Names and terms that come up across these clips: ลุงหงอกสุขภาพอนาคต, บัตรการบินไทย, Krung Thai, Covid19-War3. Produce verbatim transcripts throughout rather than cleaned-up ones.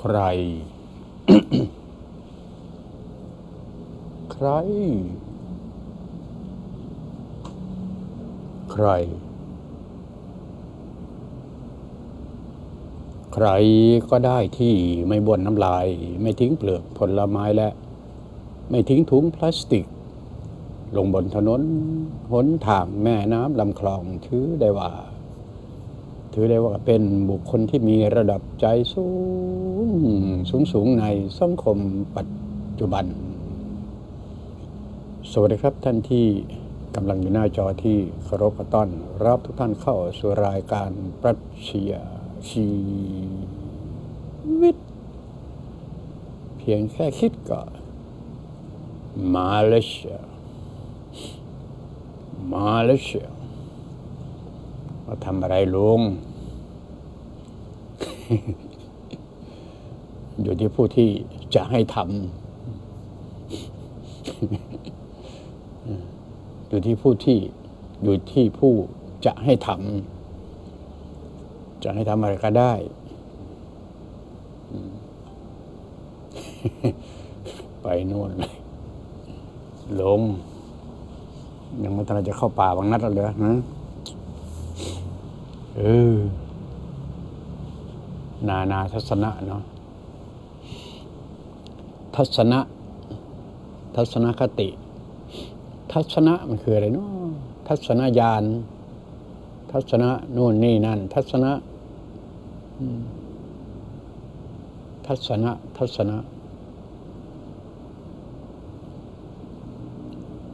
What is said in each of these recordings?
ใคร ใครใครใครก็ได้ที่ไม่บ้วนน้ำลายไม่ทิ้งเปลือกผลไม้และไม่ทิ้งถุงพลาสติกลงบนถนนหนทางแม่น้ำลำคลองถือได้ว่าถือได้ว่าเป็นบุคคลที่มีระดับใจสูงสูงสูงในสังคมปัจจุบันสวัสดีครับท่านที่กำลังอยู่หน้าจอที่เคารพต้อนรับทุกท่านเข้าสู่รายการปรัชญาชีวิตเพียงแค่คิดก็มาเลเซียมาเลเซียมาทำอะไรลุง อยู่ที่ผู้ที่จะให้ทำ อยู่ที่ผู้ที่อยู่ที่ผู้จะให้ทำจะให้ทำอะไรก็ได้ ไปโน่นเลยลงยังไม่ทันจะเข้าป่าบางนัดแล้วเหรอนะเออนานาทัศนะเนาะทัศนะทัศนคติทัศนะมันคืออะไรเนาะทัศนญาณทัศนะโน่นนี่นั่นทัศนะทัศนะทัศนะ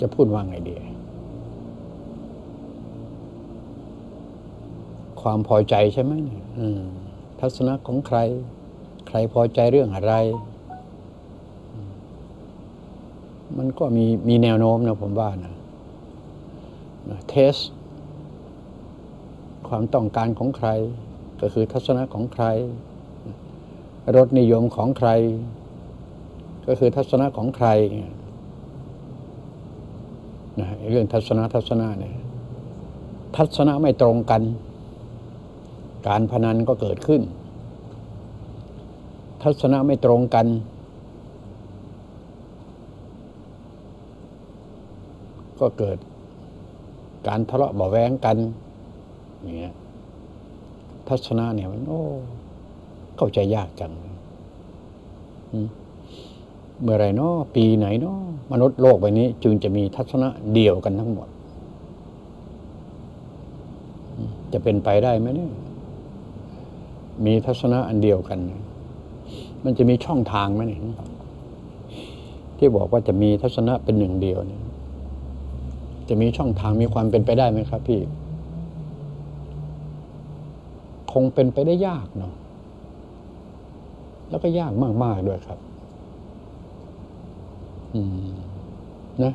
จะพูดว่าไงดีความพอใจใช่ไหมทัศนะของใครใครพอใจเรื่องอะไรมันก็มีมีแนวโน้มนะผมว่านะเทสความต้องการของใครก็คือทัศนะของใครรสนิยมของใครก็คือทัศนะของใครนะเรื่องทัศนะทัศนะเนี่ยทัศนะไม่ตรงกันการพนันก็เกิดขึ้นทัศนะไม่ตรงกันก็เกิดการทะเลาะเบาะแว้งกันอย่างเงี้ยทัศนะเนี่ยมันโอ้เข้าใจยากจังเมื่อไรเนาะปีไหนเนาะมนุษย์โลกใบนี้จึงจะมีทัศนะเดียวกันทั้งหมดจะเป็นไปได้ไหมเนี่ยมีทัศนะอันเดียวกันมันจะมีช่องทางไหมเนี่ยที่บอกว่าจะมีทัศนะเป็นหนึ่งเดียวเนี่ยจะมีช่องทางมีความเป็นไปได้ไหมครับพี่คงเป็นไปได้ยากเนาะแล้วก็ยากมากๆด้วยครับอืมนะ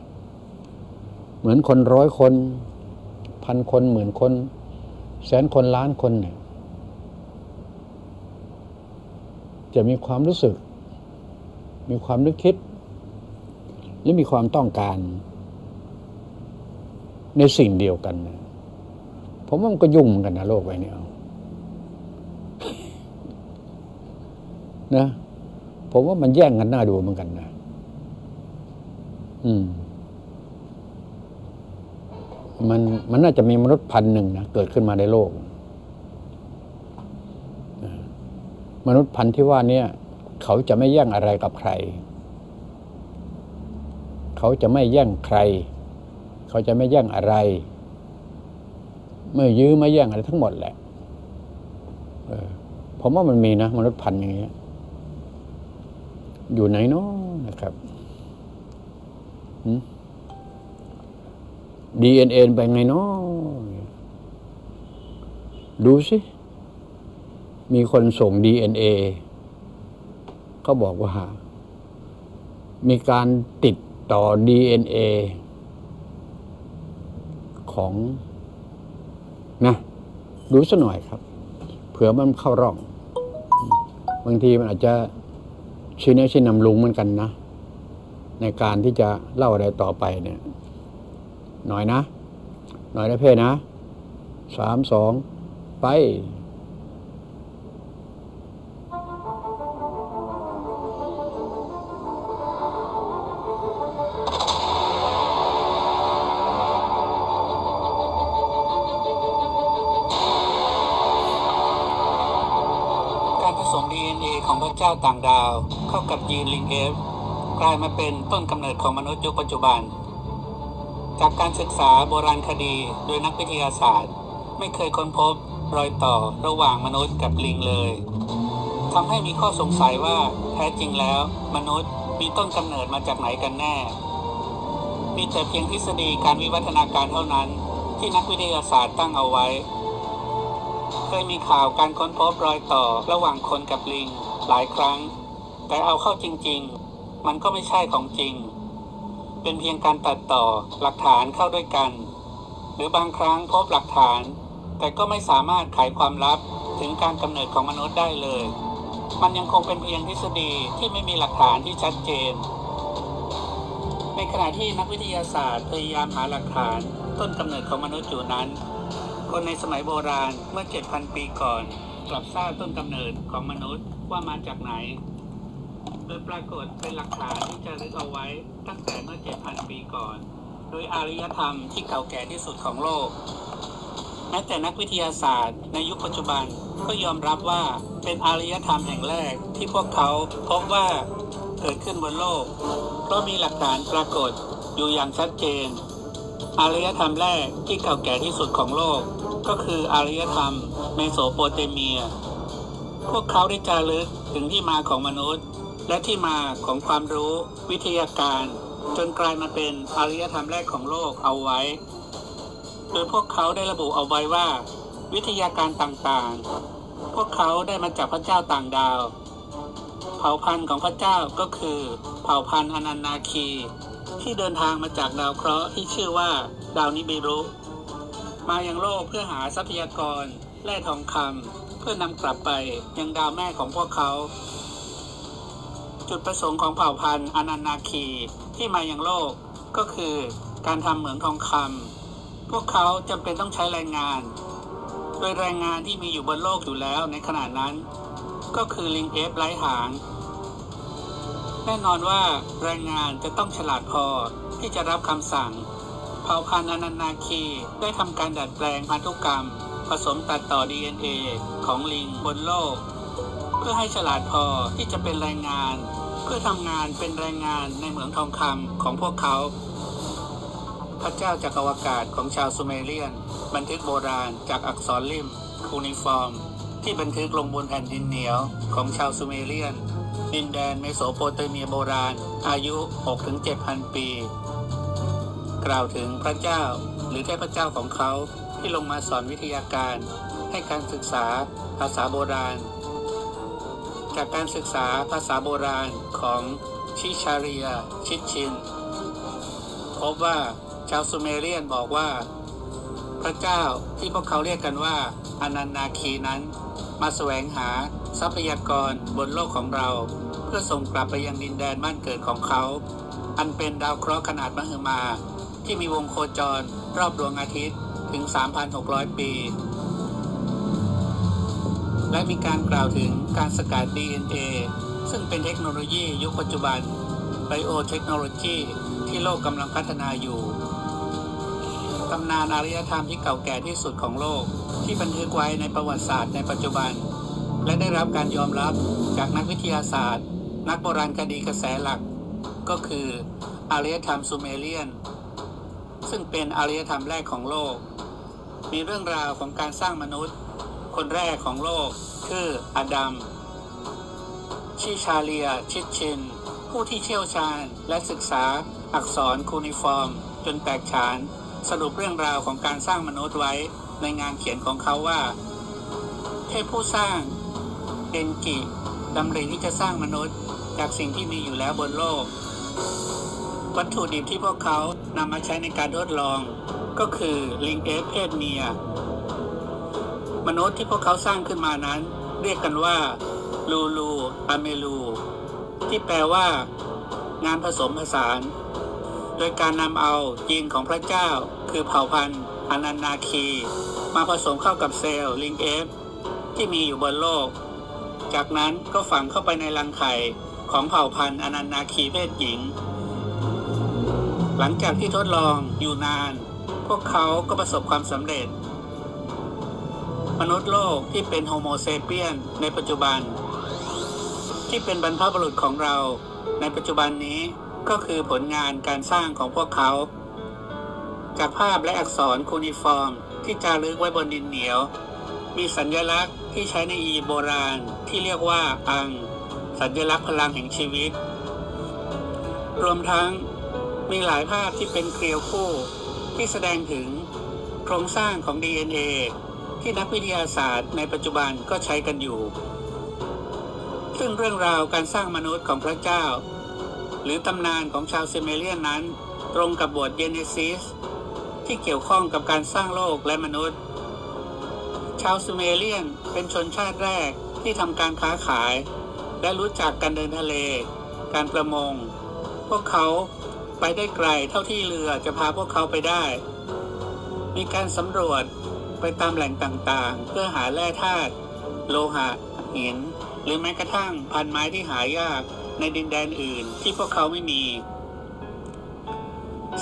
เหมือนคนร้อยคนพันคนหมื่นคนแสนคนล้านคนเนี่ยจะมีความรู้สึกมีความนึกคิดและมีความต้องการในสิ่งเดียวกันนะผมว่ามันก็ยุ่งกันนะโลกใบนี้เอานะผมว่ามันแย่งกันหน้าดูเหมือนกันนะอืมมันมันน่าจะมีมนุษย์พันหนึ่งนะเกิดขึ้นมาในโลกมนุษย์พันที่ว่าเนี่ยเขาจะไม่แย่งอะไรกับใครเขาจะไม่แย่งใครเขาจะไม่แย่งอะไรไม่ยื้อไม่แย่งอะไรทั้งหมดแหละผมว่ามันมีนะมนุษย์พันอย่างเงี้ยอยู่ไหนเนาะนะครับดีเอ็นเอไปไงเนาะดูสิมีคนส่ง ดี เอ็น เอ เขาบอกว่ามีการติดต่อ ดี เอ็น เอ ของนะดูซะหน่อยครับเผื่อมันเข้าร่องบางทีมันอาจจะชี้แนะชี้นำลุงเหมือนกันนะในการที่จะเล่าอะไรต่อไปเนี่ยหน่อยนะหน่อยนะเพ่นะสามสองไป ของพระเจ้าต่างดาวเข้ากับยีนลิงเอฟกลายมาเป็นต้นกำเนิดของมนุษย์ยุคปัจจุบันจากการศึกษาโบราณคดีโดยนักวิทยาศาสตร์ไม่เคยค้นพบรอยต่อระหว่างมนุษย์กับลิงเลยทำให้มีข้อสงสัยว่าแท้จริงแล้วมนุษย์มีต้นกำเนิดมาจากไหนกันแน่มีแต่เพียงทฤษฎีการวิวัฒนาการเท่านั้นที่นักวิทยาศาสตร์ตั้งเอาไว้เคยมีข่าวการค้นพบรอยต่อระหว่างคนกับลิงหลายครั้งแต่เอาเข้าจริงๆมันก็ไม่ใช่ของจริงเป็นเพียงการตัดต่อหลักฐานเข้าด้วยกันหรือบางครั้งพบหลักฐานแต่ก็ไม่สามารถไขความลับถึงการกำเนิดของมนุษย์ได้เลยมันยังคงเป็นเพียงทฤษฎีที่ไม่มีหลักฐานที่ชัดเจนในขณะที่นักวิทยาศาสตร์พยายามหาหลักฐานต้นกำเนิดของมนุษย์อยู่นั้นคนในสมัยโบราณเมื่อ เจ็ดพัน ปีก่อนกลับทราบต้นกำเนิดของมนุษย์ว่ามาจากไหนโดยปรากฏเป็นหลักฐานที่จารึกเอาไว้ตั้งแต่เมื่อ เจ็ดพัน ปีก่อนโดยอารยธรรมที่เก่าแก่ที่สุดของโลกแม้แต่นักวิทยาศาสตร์ในยุคปัจจุบันก็ยอมรับว่าเป็นอารยธรรมแห่งแรกที่พวกเขาพบว่าเกิดขึ้นบนโลกเพราะมีหลักฐานปรากฏอยู่อย่างชัดเจนอารยธรรมแรกที่เก่าแก่ที่สุดของโลกก็คืออารยธรรมเมโสโปเตเมียพวกเขาได้จารึกถึงที่มาของมนุษย์และที่มาของความรู้วิทยาการจนกลายมาเป็นอารยธรรมแรกของโลกเอาไว้โดยพวกเขาได้ระบุเอาไว้ว่าวิทยาการต่างๆพวกเขาได้มาจากพระเจ้าต่างดาวเผ่าพันธุ์ของพระเจ้าก็คือเผ่าพันธุ์อนันนาคีที่เดินทางมาจากดาวเคราะห์ที่ชื่อว่าดาวนิบิรุมายังโลกเพื่อหาทรัพยากรแร่ทองคำเพื่อนำกลับไปยังดาวแม่ของพวกเขาจุดประสงค์ของเผ่าพันธุ์อนันนาคีที่มายังโลกก็คือการทำเหมืองทองคำพวกเขาจำเป็นต้องใช้แรงงานโดยแรงงานที่มีอยู่บนโลกอยู่แล้วในขณะนั้นก็คือลิงเอฟไร้หางแน่นอนว่าแรงงานจะต้องฉลาดพอที่จะรับคำสั่งเผ่าพันธุ์อนันนาคีได้ทำการดัดแปลงพันธุกรรมผสมตัดต่อ ดี เอ็น เอ ของลิงบนโลกเพื่อให้ฉลาดพอที่จะเป็นแรงงานเพื่อทำงานเป็นแรงงานในเหมืองทองคำของพวกเขาพระเจ้าจักรวาลของชาวซูเมเรียนบันทึกโบราณจากอักษรลิ่มคูนิฟอร์มที่บันทึกลงบนแผ่นดินเหนียวของชาวซูเมเรียนดินแดนเมโสโปเตเมียโบราณอายุ หกถึงเจ็ดพัน ปีกล่าวถึงพระเจ้าหรือเทพเจ้าของเขาที่ลงมาสอนวิทยาการให้การศึกษาภาษาโบราณจากการศึกษาภาษาโบราณของชิชาเรียชิดชินพบว่าชาวซูเมเรียนบอกว่าพระเจ้าที่พวกเขาเรียกกันว่าอนันนาคีนั้นมาแสวงหาทรัพยากรบนโลกของเราเพื่อส่งกลับไปยังดินแดนบ้านเกิดของเขาอันเป็นดาวเคราะห์ขนาดมหึมาที่มีวงโคจรรอบดวงอาทิตย์ถึง สามพันหกร้อย ปีและมีการกล่าวถึงการสกัด ดี เอ็น เอ ซึ่งเป็นเทคโนโลยียุคปัจจุบันไบโอเทคโนโลยีที่โลกกำลังพัฒนาอยู่ตำนานอารยธรรมที่เก่าแก่ที่สุดของโลกที่บันทึกไว้ในประวัติศาสตร์ในปัจจุบันและได้รับการยอมรับจากนักวิทยาศาสตร์นักโบราณคดีกระแสหลักก็คืออารยธรรมซูเมเรียนซึ่งเป็นอารยธรรมแรกของโลกมีเรื่องราวของการสร้างมนุษย์คนแรกของโลกคืออดัมชิชาเลียชิดชินผู้ที่เชี่ยวชาญและศึกษาอักษรคูนิฟอร์มจนแตกฉานสรุปเรื่องราวของการสร้างมนุษย์ไว้ในงานเขียนของเขาว่าเทพผู้สร้างเดนกิดำริที่จะสร้างมนุษย์จากสิ่งที่มีอยู่แล้วบนโลกวัตถุดิบที่พวกเขานำมาใช้ในการทดลองก็คือลิงเอฟเพศเมียมนุษย์ที่พวกเขาสร้างขึ้นมานั้นเรียกกันว่าลูลูอเมลูที่แปลว่างานผสมผสานโดยการนำเอายีนของพระเจ้าคือเผ่าพันธุ์อนันนาคีมาผสมเข้ากับเซลล์ลิงเอฟที่มีอยู่บนโลกจากนั้นก็ฝังเข้าไปในรังไข่ของเผ่าพันธุ์อนันนาคีเพศหญิงหลังจากที่ทดลองอยู่นานพวกเขาก็ประสบความสำเร็จมนุษย์โลกที่เป็นโฮโมเซเปียนในปัจจุบัน ที่เป็นบรรพบุรุษของเราในปัจจุบันนี้ก็คือผลงานการสร้างของพวกเขาจากภาพและอักษรคูนิฟอร์มที่จารึกไว้บนดินเหนียวมีสัญลักษณ์ที่ใช้ในอียิปต์โบราณที่เรียกว่าอังสัญลักษณ์พลังแห่งชีวิตรวมทั้งมีหลายภาพที่เป็นเกลียวคู่ที่แสดงถึงโครงสร้างของ ดี เอ็น เอ ที่นักวิทยาศาสตร์ในปัจจุบันก็ใช้กันอยู่ซึ่งเรื่องราวการสร้างมนุษย์ของพระเจ้าหรือตำนานของชาวเซเมเรียนนั้นตรงกับบทเยเนซิสที่เกี่ยวข้องกับการสร้างโลกและมนุษย์ชาวเซเมเรียนเป็นชนชาติแรกที่ทำการค้าขายและรู้จักการเดินทะเลการประมงพวกเขาไปได้ไกลเท่าที่เรือจะพาพวกเขาไปได้มีการสำรวจไปตามแหล่งต่างๆเพื่อหาแร่ธาตุโลหะหินหรือแม้กระทั่งพันไม้ที่หายากในดินแดนอื่นที่พวกเขาไม่มี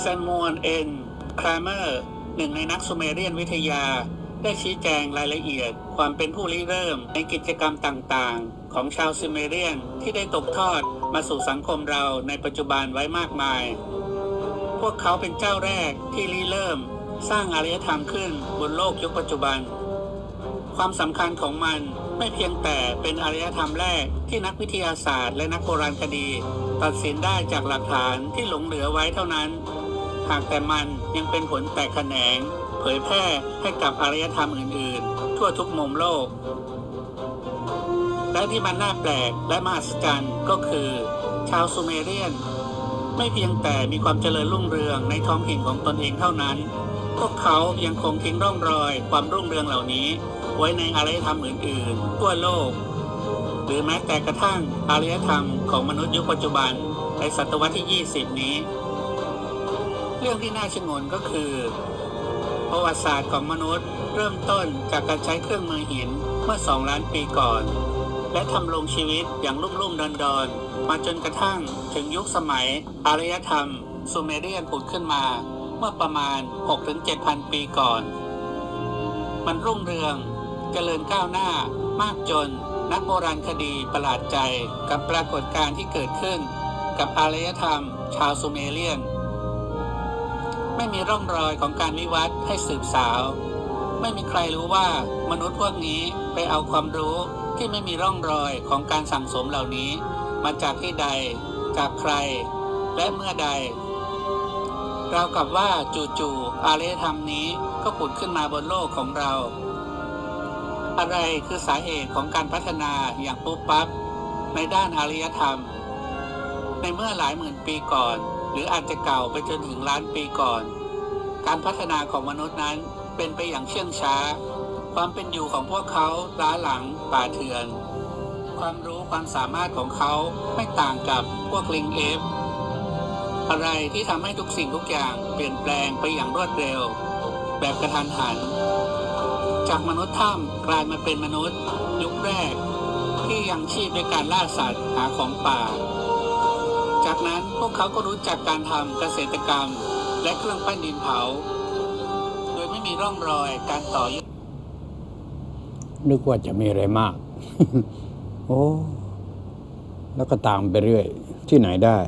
แซมมูเอล เอ็น คราเมอร์หนึ่งในนักซูเมเรียนวิทยาได้ชี้แจงรายละเอียดความเป็นผู้ริเริ่มในกิจกรรมต่างๆของชาวซูเมเรียนที่ได้ตกทอดมาสู่สังคมเราในปัจจุบันไว้มากมายพวกเขาเป็นเจ้าแรกที่ริเริ่มสร้างอารยธรรมขึ้นบนโลกยุคปัจจุบันความสำคัญของมันไม่เพียงแต่เป็นอารยธรรมแรกที่นักวิทยาศาสตร์และนักโบราณคดีตัดสินได้จากหลักฐานที่หลงเหลือไว้เท่านั้นหากแต่มันยังเป็นผลแตกแขนงเผยแพร่ให้กับอารยธรรมอื่นๆทั่วทุกมุมโลกและที่มันน่าแปลกและมหัศจรรย์ก็คือชาวซูเมเรียนไม่เพียงแต่มีความเจริญรุ่งเรืองในท้องถิ่นของตนเองเท่านั้นพวกเขายังคงทิ้งร่องรอยความรุ่งเรืองเหล่านี้ไว้ในอารยธรรมอื่นๆทั่วโลกหรือแม้แต่กระทั่งอารยธรรมของมนุษย์ยุคปัจจุบันในศตวรรษที่ยี่สิบนี้เรื่องที่น่าชงนก็คือประวัติศาสตร์ของมนุษย์เริ่มต้นจากการใช้เครื่องมือหินเมื่อสองล้านปีก่อนและทำลงชีวิตอย่างลุ่มๆดอนๆมาจนกระทั่งถึงยุคสมัยอารยธรรมซูเมเรียนผุดขึ้นมาเมื่อประมาณ หกถึงเจ็ดพัน ปีก่อนมันรุ่งเรืองเจริญก้าวหน้ามากจนนักโบราณคดีประหลาดใจกับปรากฏการณ์ที่เกิดขึ้นกับอารยธรรมชาวซูเมเรียนไม่มีร่องรอยของการวิวัฒน์ให้สืบสาวไม่มีใครรู้ว่ามนุษย์พวกนี้ไปเอาความรู้ที่ไม่มีร่องรอยของการสั่งสมเหล่านี้มาจากที่ใดจากใครและเมื่อใดราวกับว่าจู่ๆอารยธรรมนี้ก็ผุดขึ้นมาบนโลกของเราอะไรคือสาเหตุของการพัฒนาอย่างปุ๊บปั๊บในด้านอารยธรรมในเมื่อหลายหมื่นปีก่อนหรืออาจจะเก่าไปจนถึงล้านปีก่อนการพัฒนาของมนุษย์นั้นเป็นไปอย่างเชื่องช้าความเป็นอยู่ของพวกเขาล้าหลังป่าเถื่อนความรู้ความสามารถของเขาไม่ต่างกับพวกลิงเอฟอะไรที่ทำให้ทุกสิ่งทุกอย่างเปลี่ยนแปลงไปอย่างรวดเร็วแบบกระทันหันจากมนุษย์ถ้ำกลายมาเป็นมนุษย์ยุคแรกที่ยังชีพด้วยการล่าสัตว์หาของป่าจากนั้นพวกเขาก็รู้จักการทำเกษตรกรรมและเครื่องปั้นดินเผาโดยไม่มีร่องรอยการต่อยุคนึกว่าจะมีอะไรมาก โอ้แล้วก็ตามไปเรื่อยที่ไหนได้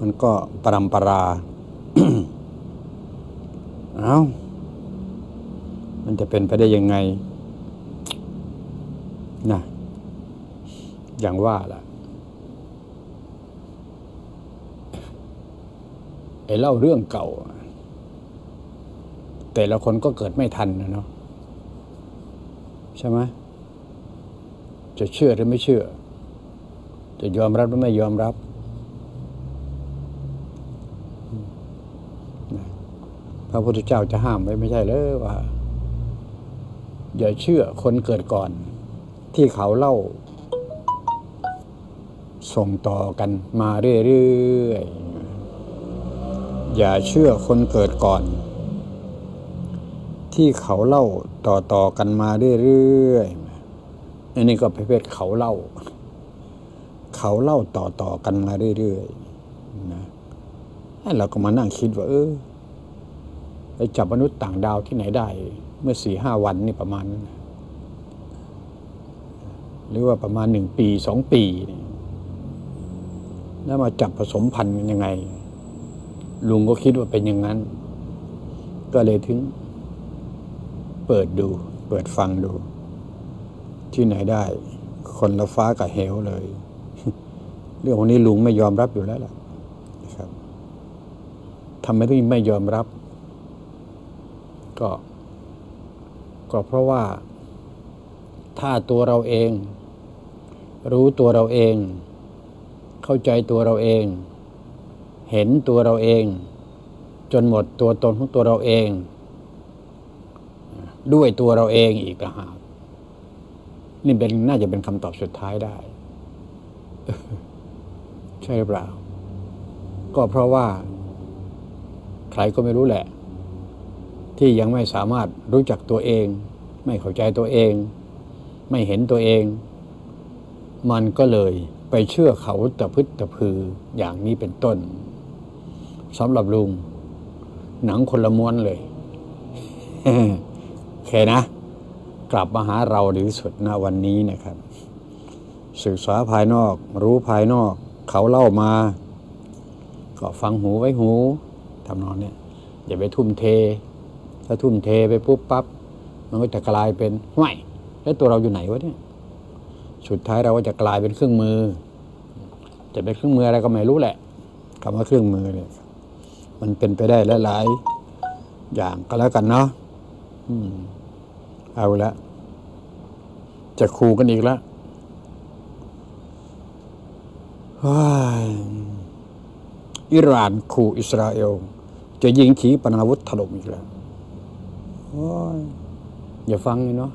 มันก็ปรำปรา เอา้ามันจะเป็นไปได้ยังไงนะอย่างว่าล่ะไอ้เล่าเรื่องเก่าแต่ละคนก็เกิดไม่ทันนะเนาะใช่ไหมจะเชื่อหรือไม่เชื่อจะยอมรับหรือไม่ยอมรับพระพุทธเจ้าจะห้ามไว้ไม่ใช่เลยว่าอย่าเชื่อคนเกิดก่อนที่เขาเล่าส่งต่อกันมาเรื่อยๆอย่าเชื่อคนเกิดก่อนที่เขาเล่าต่อๆกันมาเรื่อยๆอันนี้ก็ประเภทเขาเล่าเขาเล่าต่อๆกันมาเรื่อยๆนะเราก็มานั่งคิดว่าเออไปจับมนุษย์ต่างดาวที่ไหนได้เมื่อสี่ห้าวันนี่ประมาณนั้น หรือว่าประมาณหนึ่งปีสองปีแล้วมาจับผสมพันธุ์กันยังไงลุงก็คิดว่าเป็นอย่างนั้นก็เลยถึงเปิดดูเปิดฟังดูที่ไหนได้คนละฟ้ากับเหวเลยเรื่องของนี้ลุงไม่ยอมรับอยู่แล้วล่ะนะครับทำไมถึงไม่ยอมรับก็ก็เพราะว่าถ้าตัวเราเองรู้ตัวเราเองเข้าใจตัวเราเองเห็นตัวเราเองจนหมดตัวตนของตัวเราเองด้วยตัวเราเองอีกต่างหากนี่เป็นน่าจะเป็นคำตอบสุดท้ายได้ใช่หรือเปล่าก็เพราะว่าใครก็ไม่รู้แหละที่ยังไม่สามารถรู้จักตัวเองไม่เข้าใจตัวเองไม่เห็นตัวเองมันก็เลยไปเชื่อเขาตะพึดตะพืออย่างนี้เป็นต้นสำหรับลุงหนังคนละม้วนเลย โอเคนะกลับมาหาเราดีที่สุดณวันนี้นะครับศึกษาภายนอกรู้ภายนอกเขาเล่ามาก็ฟังหูไว้หูทำนองเนี่ยอย่าไปทุ่มเทถ้าทุ่มเทไปปุ๊บปั๊บมันก็จะกลายเป็นไม่แล้วตัวเราอยู่ไหนวะเนี่ยสุดท้ายเราก็จะกลายเป็นเครื่องมือจะเป็นเครื่องมืออะไรก็ไม่รู้แหละคำว่าเครื่องมือเนี่ยมันเป็นไปได้หลายๆอย่างก็แล้วกันเนาะอืมเอาละจะคู่กันอีกแล้วอิหร่านขู่อิสราเอลจะยิงขีปนาวุธถล่มอีกแล้วอย่าฟังเลยเนาะ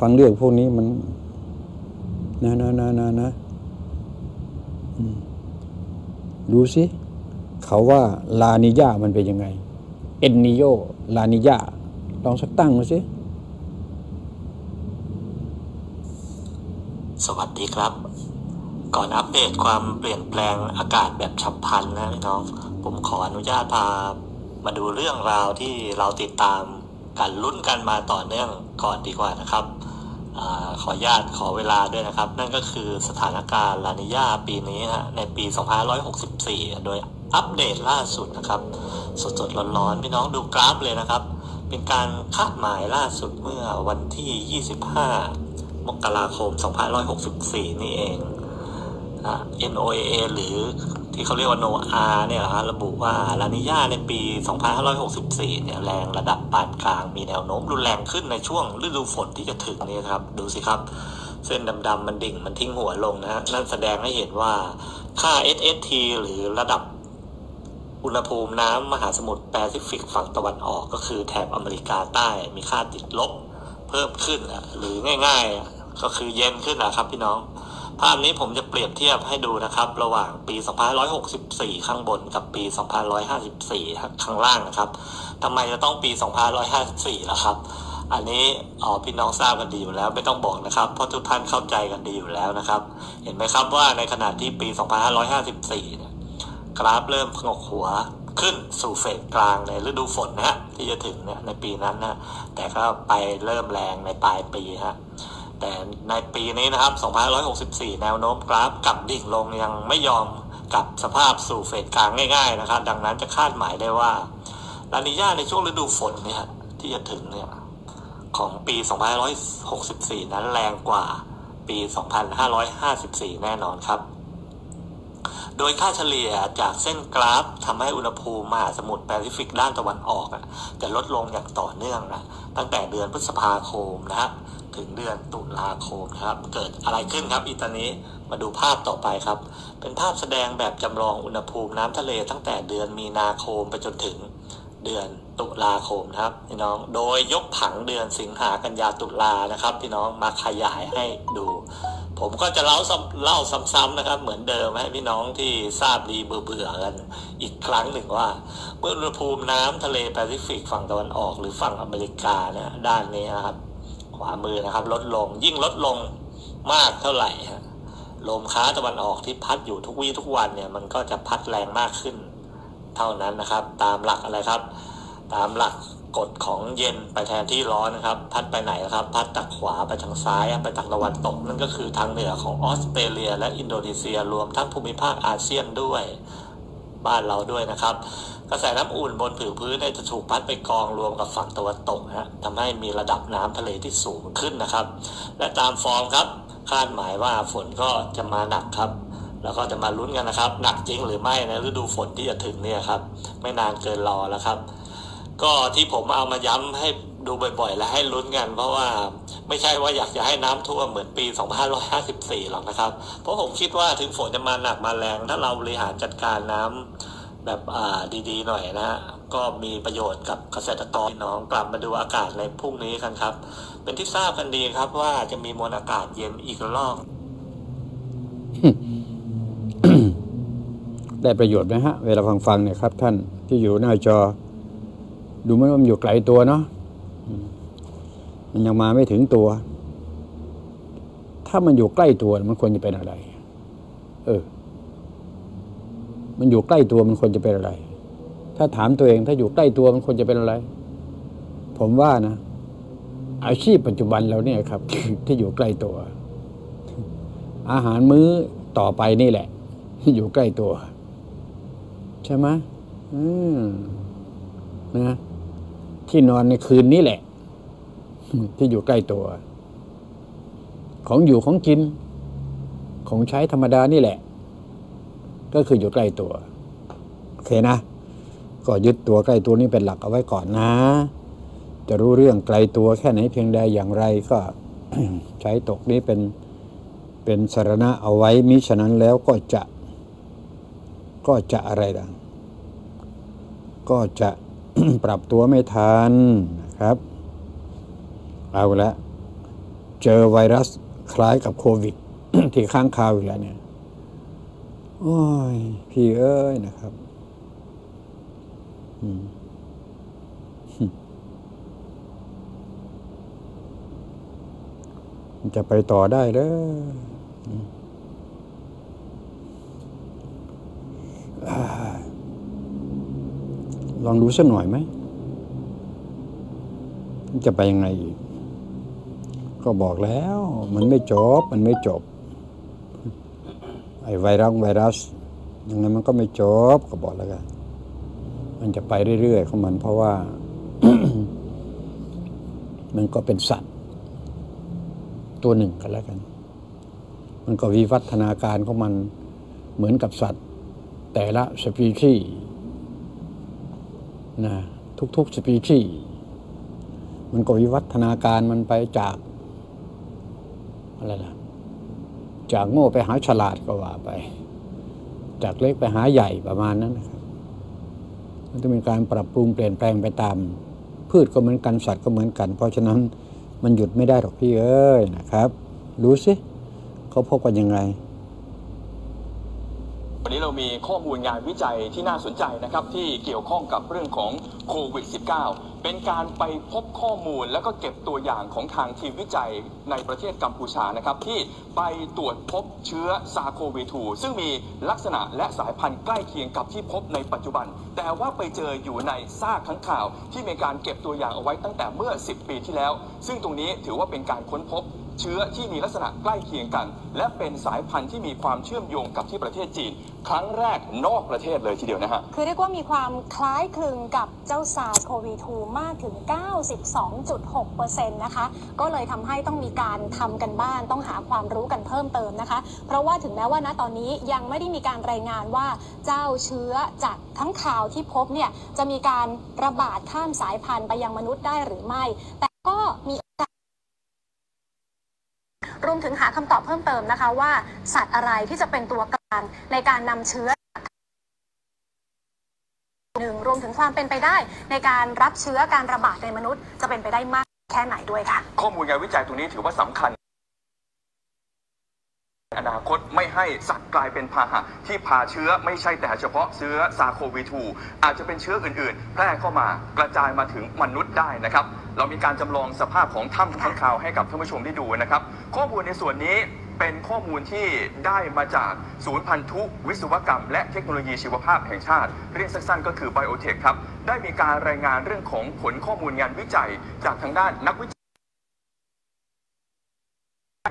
ฟังเรื่องพวกนี้มันนะนะนะนะนะดูสิเขาว่าลานิญามันเป็นยังไงเอ็นนิโยลานิญาลองสักตั้งดูสิสวัสดีครับก่อนอัปเดตความเปลี่ยนแปลงอากาศแบบฉับพลันนะพี่น้องผมขออนุญาตพามาดูเรื่องราวที่เราติดตามกันลุ้นกันมาต่อเนื่องก่อนดีกว่านะครับอขออนุญาตขอเวลาด้วยนะครับนั่นก็คือสถานการณ์ลานิญาปีนี้ฮะในปีสองพันห้าร้อยหกสิบสี่โดยอัปเดตล่าสุดนะครับสดๆร้อนๆพี่น้องดูกราฟเลยนะครับเป็นการคาดหมายล่าสุดเมื่อวันที่ยี่สิบห้ามกราคมสองพันห้าร้อยหกสิบสี่นี่เองเอ็น โอ เอ หรือที่เขาเรียกว่า โนอา เนี่ยนะฮะระบุว่าลานิญาในปีสองพันห้าร้อยหกสิบสี่เนี่ยแรงระดับปานกลางมีแนวโน้มรุนแรงขึ้นในช่วงฤดูฝนที่จะถึงนี้ครับดูสิครับเส้นดำๆมันดิ่งมันทิ้งหัวลงนะฮะนั่นแสดงให้เห็นว่าค่า เอส เอส ที หรือระดับอุณหภูมิน้ำมหาสมุทรแปซิฟิกฝั่งตะวันออกก็คือแถบอเมริกาใต้มีค่าติดลบเพิ่มขึ้นหรือง่ายๆก็คือเย็นขึ้นนะครับพี่น้องภาพนี้ผมจะเปรียบเทียบให้ดูนะครับระหว่างปีสองพันห้าร้อยหกสิบสี่ข้างบนกับปีสองพันห้าร้อยห้าสิบสี่ข้างล่างนะครับทำไมจะต้องปีสองพันห้าร้อยห้าสิบสี่ล่ะครับอันนี้อ๋อพี่น้องทราบกันดีอยู่แล้วไม่ต้องบอกนะครับเพราะทุกท่านเข้าใจกันดีอยู่แล้วนะครับเห็นไหมครับว่าในขณะที่ปีสองพันห้าร้อยห้าสิบสี่เนี่ยกราฟเริ่มผงกหัวขึ้นสู่เฟสกลางในฤดูฝนนะฮะที่จะถึงเนี่ยในปีนั้นนะแต่ก็ไปเริ่มแรงในปลายปีฮะแต่ในปีนี้นะครับสองพันห้าร้อยหกสิบสี่แนวโน้มกราฟกลับดิ่งลงยังไม่ยอมกลับสภาพสู่เฟสกลางง่ายๆนะครับดังนั้นจะคาดหมายได้ว่าลานิญาในช่วงฤดูฝนเนี่ยที่จะถึงเนี่ยของปีสองพันห้าร้อยหกสิบสี่นั้นแรงกว่าปีสองพันห้าร้อยห้าสิบสี่แน่นอนครับโดยค่าเฉลี่ยจากเส้นกราฟทำให้อุณหภูมิมหาสมุทรแปซิฟิกด้านตะวันออกจะลดลงอย่างต่อเนื่องนะตั้งแต่เดือนพฤษภาคมนะฮะถึงเดือนตุลาคมครับเกิดอะไรขึ้นครับอีตอนนี้มาดูภาพต่อไปครับเป็นภาพแสดงแบบจำลองอุณหภูมิน้ำทะเลตั้งแต่เดือนมีนาคมไปจนถึงเดือนตุลาคมครับพี่น้องโดยยกผังเดือนสิงหากันยาตุลานะครับพี่น้องมาขยายให้ดูผมก็จะเล่าเล่าซ้ำๆนะครับเหมือนเดิมให้พี่น้องที่ทราบดีเบื่อๆกันอีกครั้งหนึ่งว่าเมื่ออุณหภูมิน้ำทะเลแปซิฟิกฝั่งตะวันออกหรือฝั่งอเมริกาเนี่ยด้านนี้นะครับขวามือนะครับลดลงยิ่งลดลงมากเท่าไหร่ฮะลมค้าตะวันออกที่พัดอยู่ทุกวี่ทุกวันเนี่ยมันก็จะพัดแรงมากขึ้นเท่านั้นนะครับตามหลักอะไรครับตามหลัก กฎของเย็นไปแทนที่ร้อนนะครับพัดไปไหนนะครับพัดจากขวาไปทางซ้ายไปทางตะวันตกนั่นก็คือทางเหนือของออสเตรเลียและอินโดนีเซียรวมทั้งภูมิภาคอาเซียนด้วยบ้านเราด้วยนะครับกระแสน้ำอุ่นบนผิวพื้นจะถูกพัดไปกองรวมกับฝั่งตะวันตกฮะทำให้มีระดับน้ำทะเลที่สูงขึ้นนะครับและตามฟอร์มครับคาดหมายว่าฝนก็จะมาหนักครับแล้วก็จะมาลุ้นกันนะครับหนักจริงหรือไม่ในฤดูฝนที่จะถึงเนี่ยครับไม่นานเกินรอแล้วครับก็ที่ผมเอามาย้ำให้ดูบ่อยๆและให้ลุ้นกันเพราะว่าไม่ใช่ว่าอยากจะให้น้ำท่วมเหมือนปีสองพันห้าร้อยห้าสิบสี่หรอกนะครับเพราะผมคิดว่าถึงฝนจะมาหนักมาแรงถ้าเราบริหารจัดการน้ำแบบดีๆหน่อยนะฮะก็มีประโยชน์กับเกษตรกรน้องกลับมาดูอากาศในพรุ่งนี้กันครับเป็นที่ทราบกันดีครับว่าจะมีมวลอากาศเย็นอีกรอบ ได้ประโยชน์ไหมฮะเวลาฟังๆเนี่ยครับท่านที่อยู่หน้าจอดูเหมือนว่ามันอยู่ไกลตัวเนาะมันยังมาไม่ถึงตัวถ้ามันอยู่ใกล้ตัวมันควรจะเป็นอะไรเออมันอยู่ใกล้ตัวมันควรจะเป็นอะไรถ้าถามตัวเองถ้าอยู่ใกล้ตัวมันควรจะเป็นอะไรผมว่านะอาชีพปัจจุบันเราเนี่ยครับ ที่อยู่ใกล้ตัวอาหารมื้อต่อไปนี่แหละที่อยู่ใกล้ตัวใช่ไหมอืมนะที่นอนในคืนนี้แหละที่อยู่ใกล้ตัวของอยู่ของกินของใช้ธรรมดานี่แหละก็คืออยู่ใกล้ตัวโอเคนะก็ยึดตัวใกล้ตัวนี้เป็นหลักเอาไว้ก่อนนะจะรู้เรื่องไกลตัวแค่ไหนเพียงใดอย่างไรก็ ใช้ตกนี้เป็นเป็นสรณะเอาไว้มิฉะนั้นแล้วก็จะก็จะอะไรล่ะก็จะปรับตัวไม่ทันนะครับเอาละเจอไวรัสคล้ายกับโควิด ที่ข้างคาวอยู่แล้วเนี่ยโอ้ยพี่เอ้ยนะครับอืม จะไปต่อได้เหรอลองดูสักหน่อยไหมจะไปยังไงอีกก็บอกแล้วมันไม่จบมันไม่จบไอ้ไวรัสไวรัสยังไงมันก็ไม่จบก็บอกแล้วกันมันจะไปเรื่อยๆของมันเพราะว่า มันก็เป็นสัตว์ตัวหนึ่งกันแล้วกันมันก็วิวัฒนาการของมันเหมือนกับสัตว์แต่ละสปีชีส์นะทุกๆสปีชีส์มันก็วิวัฒนาการมันไปจากอะไรล่ะจากโง่ไปหาฉลาดก็ว่าไปจากเล็กไปหาใหญ่ประมาณนั้นนะครับมันจะมีการปรับปรุงเปลี่ยนแปลงไปตามพืชก็เหมือนกันสัตว์ก็เหมือนกันเพราะฉะนั้นมันหยุดไม่ได้หรอกพี่เอ้ยนะครับรู้สิเขาพบกันยังไงวันนี้เรามีข้อมูลงานวิจัยที่น่าสนใจนะครับที่เกี่ยวข้องกับเรื่องของโควิด สิบเก้า เป็นการไปพบข้อมูลแล้วก็เก็บตัวอย่างของทางทีมวิจัยในประเทศกัมพูชานะครับที่ไปตรวจพบเชื้อซาโควีทูซึ่งมีลักษณะและสายพันธุ์ใกล้เคียงกับที่พบในปัจจุบันแต่ว่าไปเจออยู่ในซากค้างคาวที่มีการเก็บตัวอย่างเอาไว้ตั้งแต่เมื่อสิบปีที่แล้วซึ่งตรงนี้ถือว่าเป็นการค้นพบเชื้อที่มีลักษณะใกล้เคียงกันและเป็นสายพันธุ์ที่มีความเชื่อมโยงกับที่ประเทศจีนครั้งแรกนอกประเทศเลยทีเดียวนะฮะคือเรียกว่ามีความคล้ายคลึงกับเจ้าซาร์สโควีทูมากถึง เก้าสิบสองจุดหกเปอร์เซ็นต์ นะคะก็เลยทำให้ต้องมีการทำกันบ้านต้องหาความรู้กันเพิ่มเติมนะคะเพราะว่าถึงแม้ว่าณตอนนี้ยังไม่ได้มีการรายงานว่าเจ้าเชื้อจากทั้งข่าวที่พบเนี่ยจะมีการระบาดข้ามสายพันธุ์ไปยังมนุษย์ได้หรือไม่แต่ก็มีรวมถึงหาคำตอบเพิ่มเติมนะคะว่าสัตว์อะไรที่จะเป็นตัวกลางในการนำเชื้อหนึ่งรวมถึงความเป็นไปได้ในการรับเชื้อการระบาดในมนุษย์จะเป็นไปได้มากแค่ไหนด้วยค่ะข้อมูลงานวิจัยตรงนี้ถือว่าสำคัญอนาคตไม่ให้สัตว์กลายเป็นพาหะที่พาเชื้อไม่ใช่แต่เฉพาะเชื้อซาโควีทูอาจจะเป็นเชื้ออื่นๆแพร่เข้ามากระจายมาถึงมนุษย์ได้นะครับเรามีการจำลองสภาพของถ้ำค้างคาวให้กับท่านผู้ชมได้ดูนะครับข้อมูลในส่วนนี้ เป็นข้อมูลที่ได้มาจากศูนย์พันธุวิศวกรรมและเทคโนโลยีชีวภาพแห่งชาติเรียกสั้นๆก็คือ ไบโอเทค ครับได้มีการรายงานเรื่องของผลข้อมูลงานวิจัยจากทางด้านนักวิจัย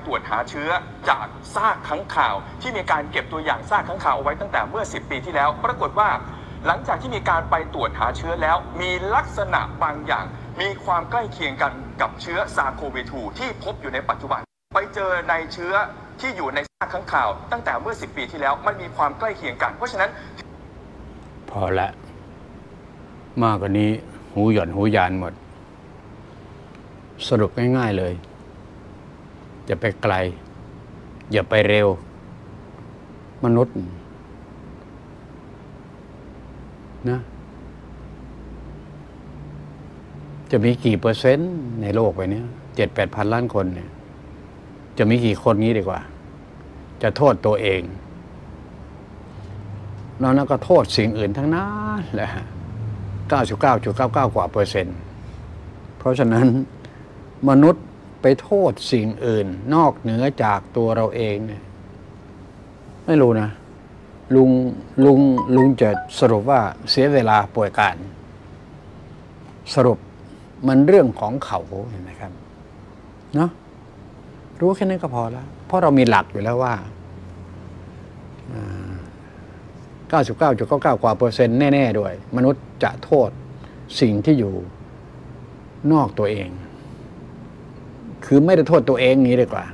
ตรวจหาเชื้อจากซากค้างข่าวที่มีการเก็บตัวอย่างซากค้างข่าวเอาไว้ตั้งแต่เมื่อสิบปีที่แล้วปรากฏว่าหลังจากที่มีการไปตรวจหาเชื้อแล้วมีลักษณะบางอย่างมีความใกล้เคียงกันกับเชื้อซาโคเวทูที่พบอยู่ในปัจจุบันไปเจอในเชื้อที่อยู่ในซากค้างข่าวตั้งแต่เมื่อสิบปีที่แล้วมันมีความใกล้เคียงกันเพราะฉะนั้นพอละมากกว่านี้หูหย่อนหูยานหมดสรุปง่ายๆเลยอย่าไปไกลอย่าไปเร็วมนุษย์นะจะมีกี่เปอร์เซ็นต์ในโลกไปเนี้ยเจ็ดแปดพันล้านคนเนี่ยจะมีกี่คนนี้ดีกว่าจะโทษตัวเองแล้วนั่นก็โทษสิ่งอื่นทั้งนั้นแหละเก้าจุดเก้าจุดเก้าเก้ากว่าเปอร์เซ็นต์เพราะฉะนั้นมนุษย์ไปโทษสิ่งอื่นนอกเหนือจากตัวเราเองเนี่ยไม่รู้นะลุงลุงลุงจะสรุปว่าเสียเวลาป่วยการสรุปมันเรื่องของเขาเห็นไหมครับเนาะรู้แค่นั้นก็พอแล้วเพราะเรามีหลักอยู่แล้วว่าเก้าสิบเก้าจุดเก้าเก้ากว่าเปอร์เซ็นต์แน่ๆด้วยมนุษย์จะโทษสิ่งที่อยู่นอกตัวเองคือไม่ได้โทษตัวเองนี้ดีกว่า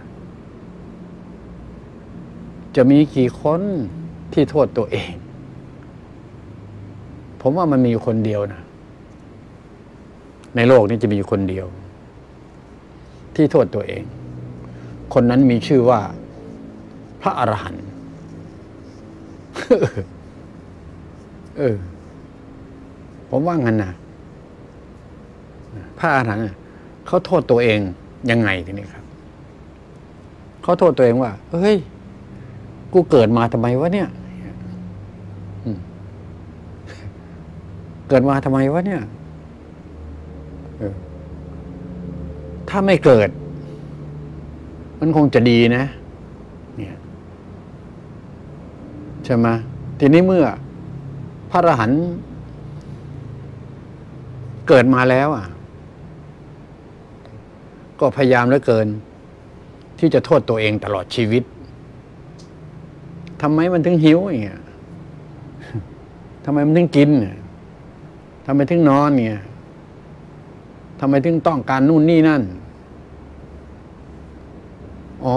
จะมีกี่คนที่โทษตัวเองผมว่ามันมีคนเดียวนะในโลกนี้จะมีคนเดียวที่โทษตัวเองคนนั้นมีชื่อว่าพระอรหันต์ เออผมว่างั้นนะพระอรหันต์เขาโทษตัวเองยังไงทีนี้ครับเขาโทษตัวเองว่าเฮ้ยกูเกิดมาทำไมวะเนี่ยเกิดมาทำไมวะเนี่ยถ้าไม่เกิดมันคงจะดีนะเนี่ยใช่ไหมทีนี้เมื่อพระอรหันต์เกิดมาแล้วอ่ะก็พยายามเหลือเกินที่จะโทษตัวเองตลอดชีวิตทำไมมันถึงหิวอย่างเงี้ยทำไมมันถึงกินทำไมถึงนอนเงี้ยทำไมถึงต้องการนู่นนี่นั่นอ๋อ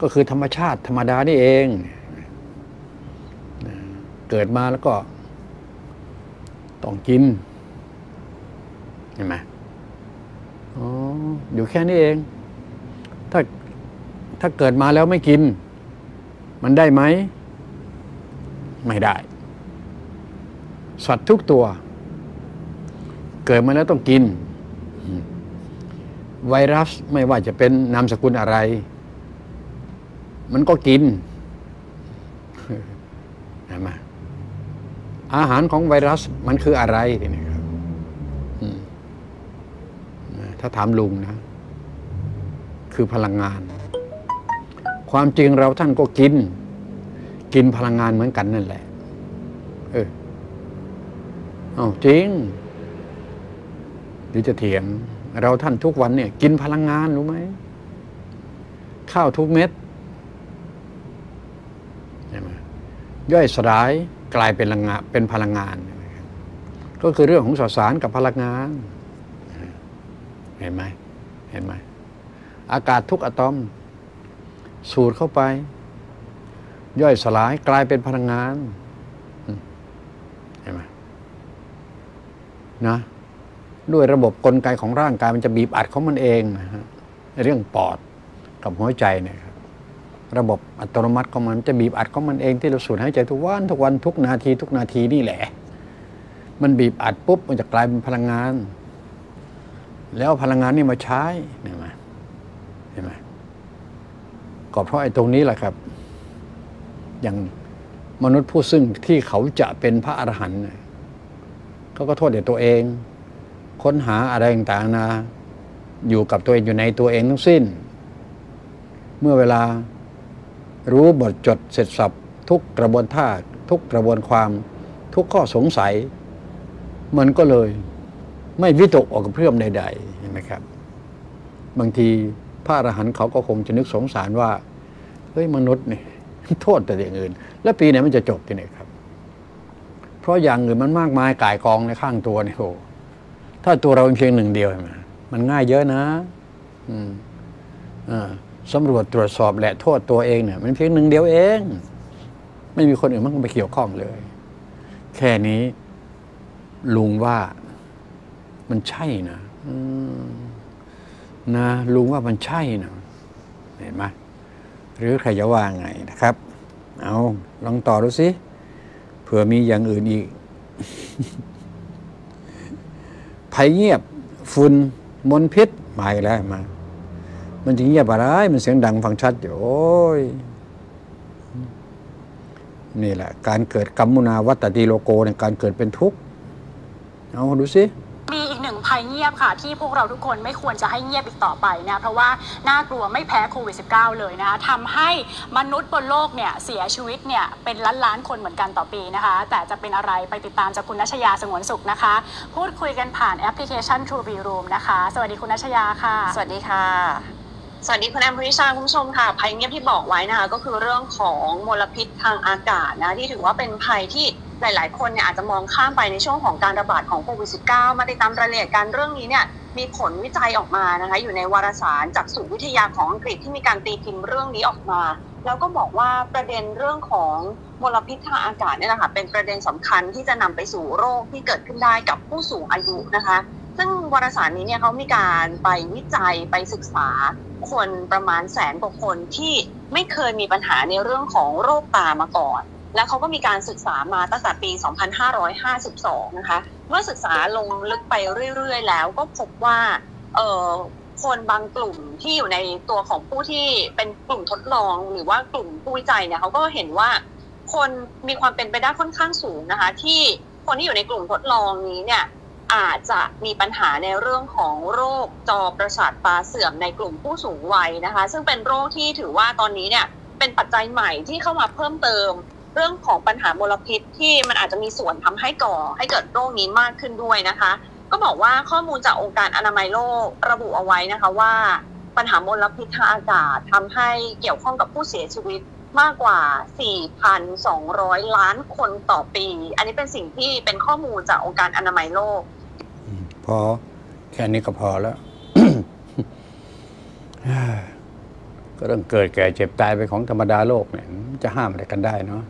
ก็คือธรรมชาติธรรมดานี่เองเกิดมาแล้วก็ต้องกินเห็นไหมอ๋ออยู่แค่นี้เองถ้าถ้าเกิดมาแล้วไม่กินมันได้ไหมไม่ได้สัตว์ทุกตัวเกิดมาแล้วต้องกินไวรัสไม่ว่าจะเป็นนามสกุลอะไรมันก็กินเห็นไหมอาหารของไวรัสมันคืออะไรเนี่ยครับถ้าถามลุงนะคือพลังงานความจริงเราท่านก็กินกินพลังงานเหมือนกันนั่นแหละเออเอาจริงหรือจะเถียงเราท่านทุกวันเนี่ยกินพลังงานรู้ไหมข้าวทุกเม็ดใช่ไหมย่อยสลายกลายเป็นพลังงานเป็นพลังงานก็คือเรื่องของสสารกับพลังงานเห็นไหมเห็นไหมอากาศทุกอะตอมสูดเข้าไปย่อยสลายกลายเป็นพลังงานเห็นไหมนะด้วยระบบกลไกของร่างกายมันจะบีบอัดของมันเองนะฮะในเรื่องปอดกับหัวใจเนี่ยครับระบบอัตโนมัติของมันจะบีบอัดของมันเองที่เราสูดหายใจทุกวันทุกวันทุกนาทีทุกนาทีนี่แหละมันบีบอัดปุ๊บมันจะกลายเป็นพลังงานแล้วพลังงานนี่มาใช้เห็นไหมเห็นไหมก็เพราะไอ้ตรงนี้แหละครับอย่างมนุษย์ผู้ซึ่งที่เขาจะเป็นพระอรหันต์เขาก็โทษแต่ตัวเองค้นหาอะไรต่างๆนะอยู่กับตัวเองอยู่ในตัวเองทั้งสิ้น เมื่อเวลารู้บทจดเสร็จสับทุกกระบวนท่าทุกกระบวนความทุกข้อสงสัยมันก็เลยไม่วิตกออกกับเพื่อมใดๆเห็นไหมครับบางทีพระอรหันต์เขาก็คงจะนึกสงสารว่าเฮ้ยมนุษย์นี่โทษแต่อย่างอื่นแล้วปีไหนมันจะจบที่ไหนครับเพราะอย่างอื่นมันมากมายก่ายกองในข้างตัวนี่โอ้ถ้าตัวเราเพียงหนึ่งเดียวมันง่ายเยอะนะอืมอ่าสำรวจตรวจสอบและโทษตัวเองเนี่ยมันเพียงหนึ่งเดียวเองไม่มีคนอื่นมันไปเกี่ยวข้องเลยแค่นี้ลุงว่ามันใช่นะนะลุงว่ามันใช่นะเห็นไหมหรือใครจะว่าไงนะครับเอาลองต่อดูสิเผื่อมีอย่างอื่นอีก ภัยเงียบฝุ่นมลพิษมาอีกแล้วมามันจะเงียบอะไรมันเสียงดังฟังชัดอยู่โอ้ยนี่แหละการเกิดกัมมุนาวัตตติโลโกในการเกิดเป็นทุกข์เอาดูสิมีอีกหนึ่งภัยเงียบค่ะที่พวกเราทุกคนไม่ควรจะให้เงียบอีกต่อไปนะเพราะว่าน่ากลัวไม่แพ้โควิด สิบเก้า เลยนะคะทำให้มนุษย์บนโลกเนี่ยเสียชีวิตเนี่ยเป็นล้านล้านคนเหมือนกันต่อปีนะคะแต่จะเป็นอะไรไปติดตามจากคุณนัชยาสงวนสุขนะคะพูดคุยกันผ่านแอปพลิเคชัน True Bee Room นะคะสวัสดีคุณนัชยาค่ะสวัสดีค่ะสวัสดีคุณแอมพริชาคุณผู้ชมค่ะภัยเงียบที่บอกไว้นะคะก็คือเรื่องของมลพิษทางอากาศนะที่ถือว่าเป็นภัยที่หลายๆคนเนี่ยอาจจะมองข้ามไปในช่วงของการระบาดของโควิด สิบเก้า มาติดตามรายละเอียดการเรื่องนี้เนี่ยมีผลวิจัยออกมานะคะอยู่ในวารสารจากศูนย์วิทยาของอังกฤษที่มีการตีพิมพ์เรื่องนี้ออกมาแล้วก็บอกว่าประเด็นเรื่องของมลพิษทางอากาศเนี่ยนะคะเป็นประเด็นสำคัญที่จะนำไปสู่โรคที่เกิดขึ้นได้กับผู้สูงอายุนะคะซึ่งวารสารนี้เนี่ยเขามีการไปวิจัยไปศึกษาคนประมาณแสนกว่าคนที่ไม่เคยมีปัญหาในเรื่องของโรคตามาก่อนและเขาก็มีการศึกษามาตั้งแต่ปี สองพันห้าร้อยห้าสิบสอง นะคะเมื่อศึกษาลงลึกไปเรื่อยๆแล้วก็พบว่าเอ่อคนบางกลุ่มที่อยู่ในตัวของผู้ที่เป็นกลุ่มทดลองหรือว่ากลุ่มผู้วิจัยเนี่ยเขาก็เห็นว่าคนมีความเป็นไปได้ค่อนข้างสูงนะคะที่คนที่อยู่ในกลุ่มทดลองนี้เนี่ยอาจจะมีปัญหาในเรื่องของโรคจอประสาทตาเสื่อมในกลุ่มผู้สูงวัยนะคะซึ่งเป็นโรคที่ถือว่าตอนนี้เนี่ยเป็นปัจจัยใหม่ที่เข้ามาเพิ่มเติมเรื่องของปัญหามลพิษที่มันอาจจะมีส่วนทำให้ก่อให้เกิดโรคนี้มากขึ้นด้วยนะคะก็บอกว่าข้อมูลจากองค์การอนามัยโลกระบุเอาไว้นะคะว่าปัญหามลพิษทางอากาศทำให้เกี่ยวข้องกับผู้เสียชีวิตมากกว่า สี่พันสองร้อย ล้านคนต่อปีอันนี้เป็นสิ่งที่เป็นข้อมูลจากองค์การอนามัยโลกพอแค่นี้ก็พอแล้ว ก็เรื่องเกิดแก่เจ็บตายเป็นของธรรมดาโลกเนี่ยจะห้ามอะไรกันได้เนาะ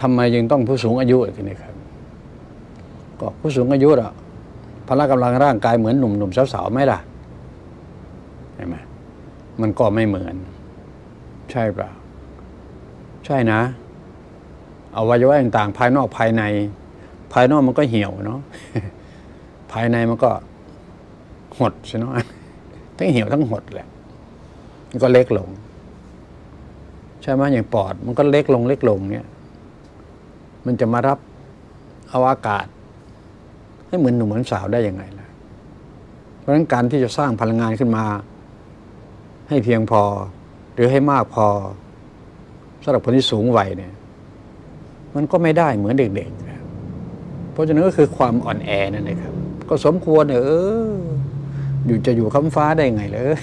ทำไมยังต้องผู้สูงอายุอีกนี่ครับก็ผู้สูงอายุอะพละกำลังร่างกายเหมือนหนุ่มหนุ่มสาวๆไหมล่ะใช่ไหมมันก็ไม่เหมือนใช่เปล่าใช่นะอวัยวะต่างๆภายนอกภายในภายนอกมันก็เหี่ยวเนาะภายในมันก็หดใช่ไหมทั้งเหี่ยวทั้งหดแหละมันก็เล็กลงใช่ไหมอย่างปอดมันก็เล็กลงเล็กลงเนี่ยมันจะมารับเอาอากาศให้เหมือนหนุ่มเหมือนสาวได้ยังไงล่ะเพราะฉะนั้นการที่จะสร้างพลังงานขึ้นมาให้เพียงพอหรือให้มากพอสำหรับคนที่สูงวัยเนี่ยมันก็ไม่ได้เหมือนเด็กๆนะเพราะฉะนั้นก็คือความอ่อนแอนั่นเองครับก็สมควรเอออยู่จะอยู่ค้ำฟ้าได้ไงเลย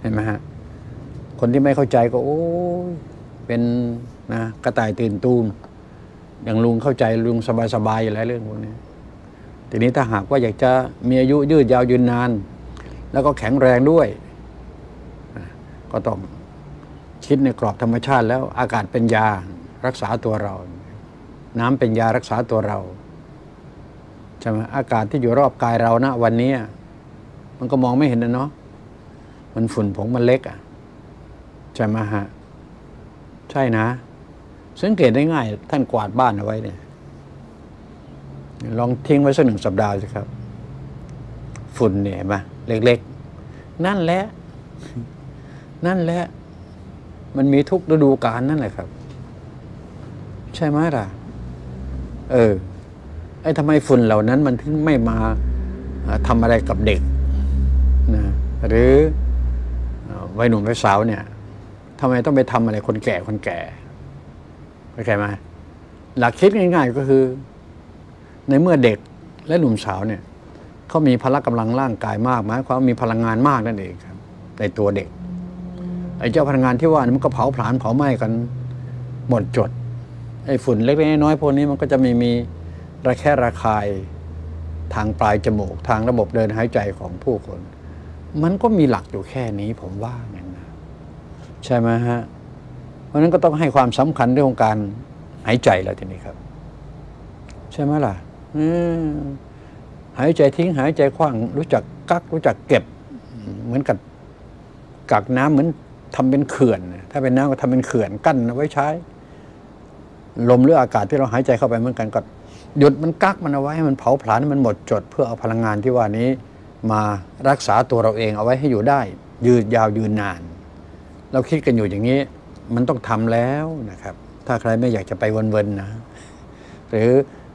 เห็นไหมฮะคนที่ไม่เข้าใจก็โอ้เป็นนะกระต่ายตื่นตูมอย่างลุงเข้าใจลุงสบายๆอยู่แล้วเรื่องพวกนี้ทีนี้ถ้าหากว่าอยากจะมีอายุยืดยาวยืนนานแล้วก็แข็งแรงด้วยก็ต้องคิดในกรอบธรรมชาติแล้วอากาศเป็นยารักษาตัวเราน้ำเป็นยารักษาตัวเราใช่ไหมอากาศที่อยู่รอบกายเรานะวันนี้มันก็มองไม่เห็นนะเนาะมันฝุ่นผงมันเล็กอ่ะใช่ไหมฮะใช่นะสังเกตได้ง่ายท่านกวาดบ้านเอาไว้เนี่ยลองทิ้งไว้สักหนึ่งสัปดาห์สิครับฝุ่นเนี่ยมาเล็กๆนั่นแหละนั่นแหละมันมีทุกฤดูกาลนั่นแหละครับใช่ไหมล่ะเออไอ้ทำไมฝุ่นเหล่านั้นมันถึงไม่มาทำอะไรกับเด็กนะหรือวัยหนุ่มวัยสาวเนี่ย ทำไมต้องไปทำอะไรคนแก่คนแก่เข้าใจไหมหลักคิดง่ายๆก็คือในเมื่อเด็กและหนุ่มสาวเนี่ยเขามีพละกำลังร่างกายมากไหมเขามีพลังงานมากนั่นเองครับในตัวเด็กไอ้เจ้าพลังงานที่ว่ามันก็เผาผลาญเผาไหม้กันหมดจดไอ้ฝุ่นเล็กๆน้อยๆพวกนี้มันก็จะมีมีระแคะระคายทางปลายจมูกทางระบบเดินหายใจของผู้คนมันก็มีหลักอยู่แค่นี้ผมว่างั้นนะใช่ไหมฮะเพราะนั้นก็ต้องให้ความสำคัญเรื่องของการหายใจแล้วทีนี้ครับใช่ไหมล่ะหายใจทิ้งหายใจคว้างรู้จักกักรู้จักเก็บเหมือนกับกักน้ำเหมือนทำเป็นเขื่อนถ้าเป็นน้ำก็ทำเป็นเขื่อนกั้นเอาไว้ใช้ลมหรืออากาศที่เราหายใจเข้าไปเหมือนกันก็หยุดมันกักมันเอาไว้ให้มันเผาผลาญมันหมดจดเพื่อเอาพลังงานที่ว่านี้มารักษาตัวเราเองเอาไว้ให้อยู่ได้ยืดยาวยืนนานเราคิดกันอยู่อย่างนี้มันต้องทำแล้วนะครับถ้าใครไม่อยากจะไปวนๆนะหรือ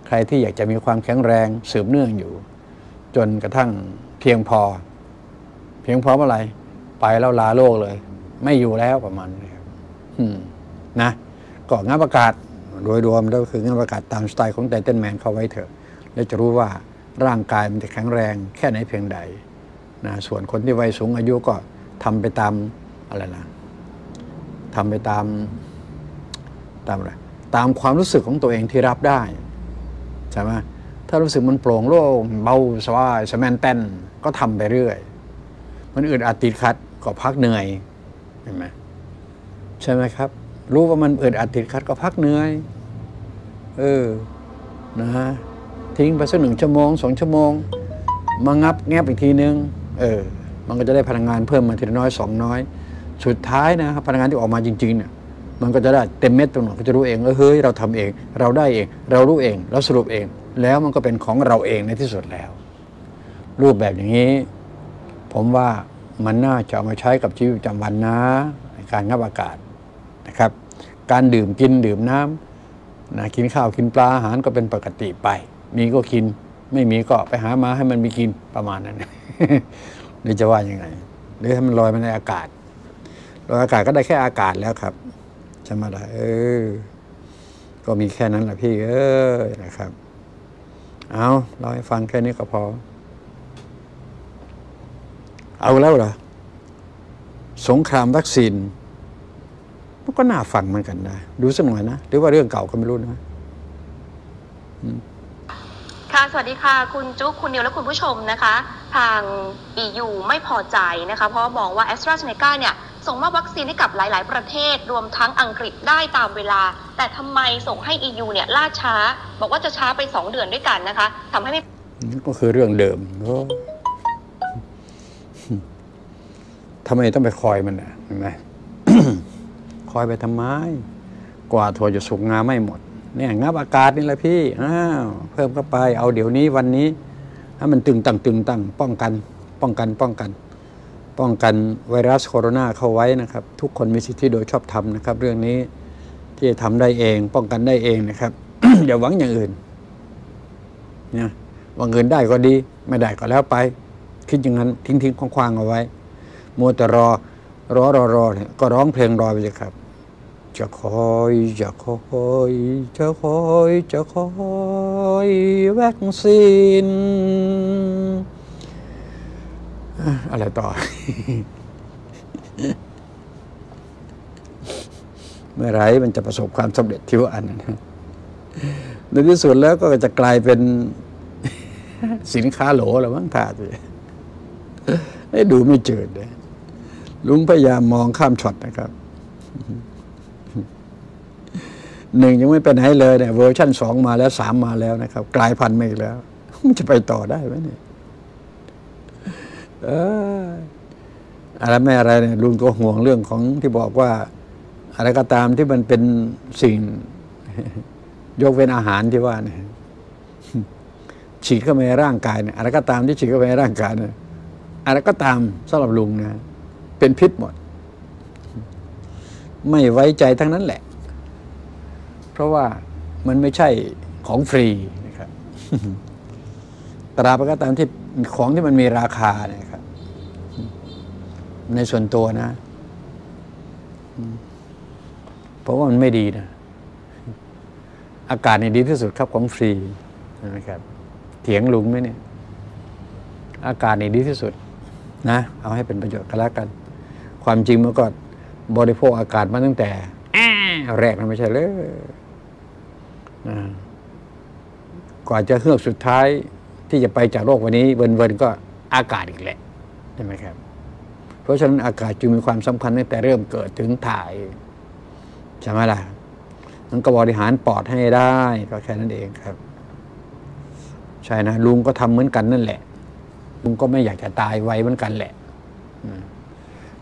ใครที่อยากจะมีความแข็งแรงสืบเนื่องอยู่จนกระทั่งเพียงพอเพียงพอเมื่อไหร่ไปแล้วลาโลกเลยไม่อยู่แล้วประมาณนี้ครับนะก่อนงานประกาศโดยรวมแล้วคืองานประกาศตามสไตล์ของไทเทนแมนเข้าไว้เถอะแล้วจะรู้ว่าร่างกายมันจะแข็งแรงแค่ไหนเพียงใดนะส่วนคนที่วัยสูงอายุก็ทำไปตามอะไรนะทำไปตามตามอะไรตามความรู้สึกของตัวเองที่รับได้ใช่ไหมถ้ารู้สึกมันโปร่งโล่งเบาสบายสแมนเต้นก็ทำไปเรื่อยมันอึดอัดติดขัดก็พักเหนื่อยเห็นไหมใช่ไหมครับรู้ว่ามันอึดอัดติดขัดก็พักเหนื่อยเออนะฮะทิ้งไปสักหนึ่งชั่วโมงสองชั่วโมงมางับแงบอีกทีนึงเออมันก็จะได้พลังงานเพิ่มมาทีละน้อยสองน้อยสุดท้ายนะครับพลังงานที่ออกมาจริงๆเนี่ยมันก็จะได้เต็มเม็ดตัวหน่อยก็จะรู้เองว่าเฮ้ยเราทำเองเราได้เองเรารู้เองเราสรุปเองแล้วมันก็เป็นของเราเองในที่สุดแล้วรูปแบบอย่างนี้ผมว่ามันน่าจะเอามาใช้กับชีวิตประจำวันนะในการงับอากาศนะครับการดื่มกินดื่มน้ำนะกินข้าวกินปลาอาหารก็เป็นปกติไปมีก็กินไม่มีก็ไปหามาให้มันมีกินประมาณนั้นหรือจะว่ายังไงหรือให้มันลอยมาในอากาศลอยอากาศก็ได้แค่อากาศแล้วครับใช่ไหมล่ะเออก็มีแค่นั้นแหละพี่เออนะครับเอาเราให้ฟังแค่นี้ก็พอเอาแล้วเหรอสงครามวัคซีนมันก็น่าฟังเหมือนกันนะดูสักหน่อยนะหรือว่าเรื่องเก่าก็ไม่รู้นะค่ะสวัสดีค่ะคุณจุ๊กคุณนิวและคุณผู้ชมนะคะทาง อี ยู ไม่พอใจนะคะเพราะมองว่า แอสตราเซเนกา เนี่ยส่งมอบวัคซีนให้กับหลายๆประเทศรวมทั้งอังกฤษได้ตามเวลาแต่ทำไมส่งให้ อี ยู เนี่ยล่าช้าบอกว่าจะช้าไปสองเดือนด้วยกันนะคะทำให้ไม่ก็คือเรื่องเดิมทำไมต้องไปคอยมันนะเห็นไหม คอยไปทำไมกว่าถั่วจะสุกงาไม่หมดเนี่ยงับอากาศนี่แหละพี่อ้าวเพิ่มเข้าไปเอาเดี๋ยวนี้วันนี้ให้มันตึงตั้งตึงตั้งป้องกันป้องกันป้องกันป้องกันไวรัสโคโรนาเข้าไว้นะครับทุกคนมีสิทธิโดยชอบธรรมนะครับเรื่องนี้ที่จะทำได้เองป้องกันได้เองนะครับ อย่าหวังอย่างอื่นนะหวังเงินได้ก็ดีไม่ได้ก็แล้วไปคิดอย่างนั้นทิ้งทิ้งคว้างๆเอาไว้มัวแต่รอรอรอรอก็ร้องเพลงรอไปเลยครับจะคอยจะคอยจะคอยจะคอยวัคซีนอะไรต่อ เมื่อไรมันจะประสบความสำเร็จที่ว่าอันนั้นในที่สุดแล้วก็จะกลายเป็นสินค้าโหลแล้วมั้งท่าสิให้ดูไม่เจิดเลยลุงพยายามมองข้ามช็อตนะครับหนึ่งยังไม่ไปไหนเลยเนี่ยเวอร์ชั่นสองมาแล้วสามมาแล้วนะครับกลายพันธุ์มาอีกแล้วมันจะไปต่อได้ไหมเนี่ยเอออะไรไม่อะไรเนี่ยลุงก็ห่วงเรื่องของที่บอกว่าอะไรก็ตามที่มันเป็นสิ่งยกเว้นอาหารที่ว่าเนี่ยฉีดเข้าไปในร่างกายเนี่ยอะไรก็ตามที่ฉีดเข้าไปในร่างกายเนี่ยอะไรก็ตามสำหรับลุงนะเป็นพิษหมดไม่ไว้ใจทั้งนั้นแหละเพราะว่ามันไม่ใช่ของฟรีนะครับตราบก็ตามที่ของที่มันมีราคาเนี่ยครับในส่วนตัวนะ เพราะว่ามันไม่ดีนะอากาศนี่ดีที่สุดครับของฟรีนะครับเถียงลุงไหมเนี่ยอากาศนี่ดีที่สุดนะเอาให้เป็นประโยชน์กันละกันความจริงเมื่อก่อนบริโภคอากาศมาตั้งแต่แรกนะไม่ใช่เลยกว่าจะเฮือกสุดท้ายที่จะไปจากโลกวันนี้เวินๆก็อากาศอีกแหละใช่ไหมครับเพราะฉะนั้นอากาศจึงมีความสำคัญตั้งแต่เริ่มเกิดถึงถ่ายใช่ไหมล่ะนั่นก็บริหารปอดให้ได้ก็แค่นั้นเองครับใช่นะลุงก็ทำเหมือนกันนั่นแหละลุงก็ไม่อยากจะตายไวเหมือนกันแหละ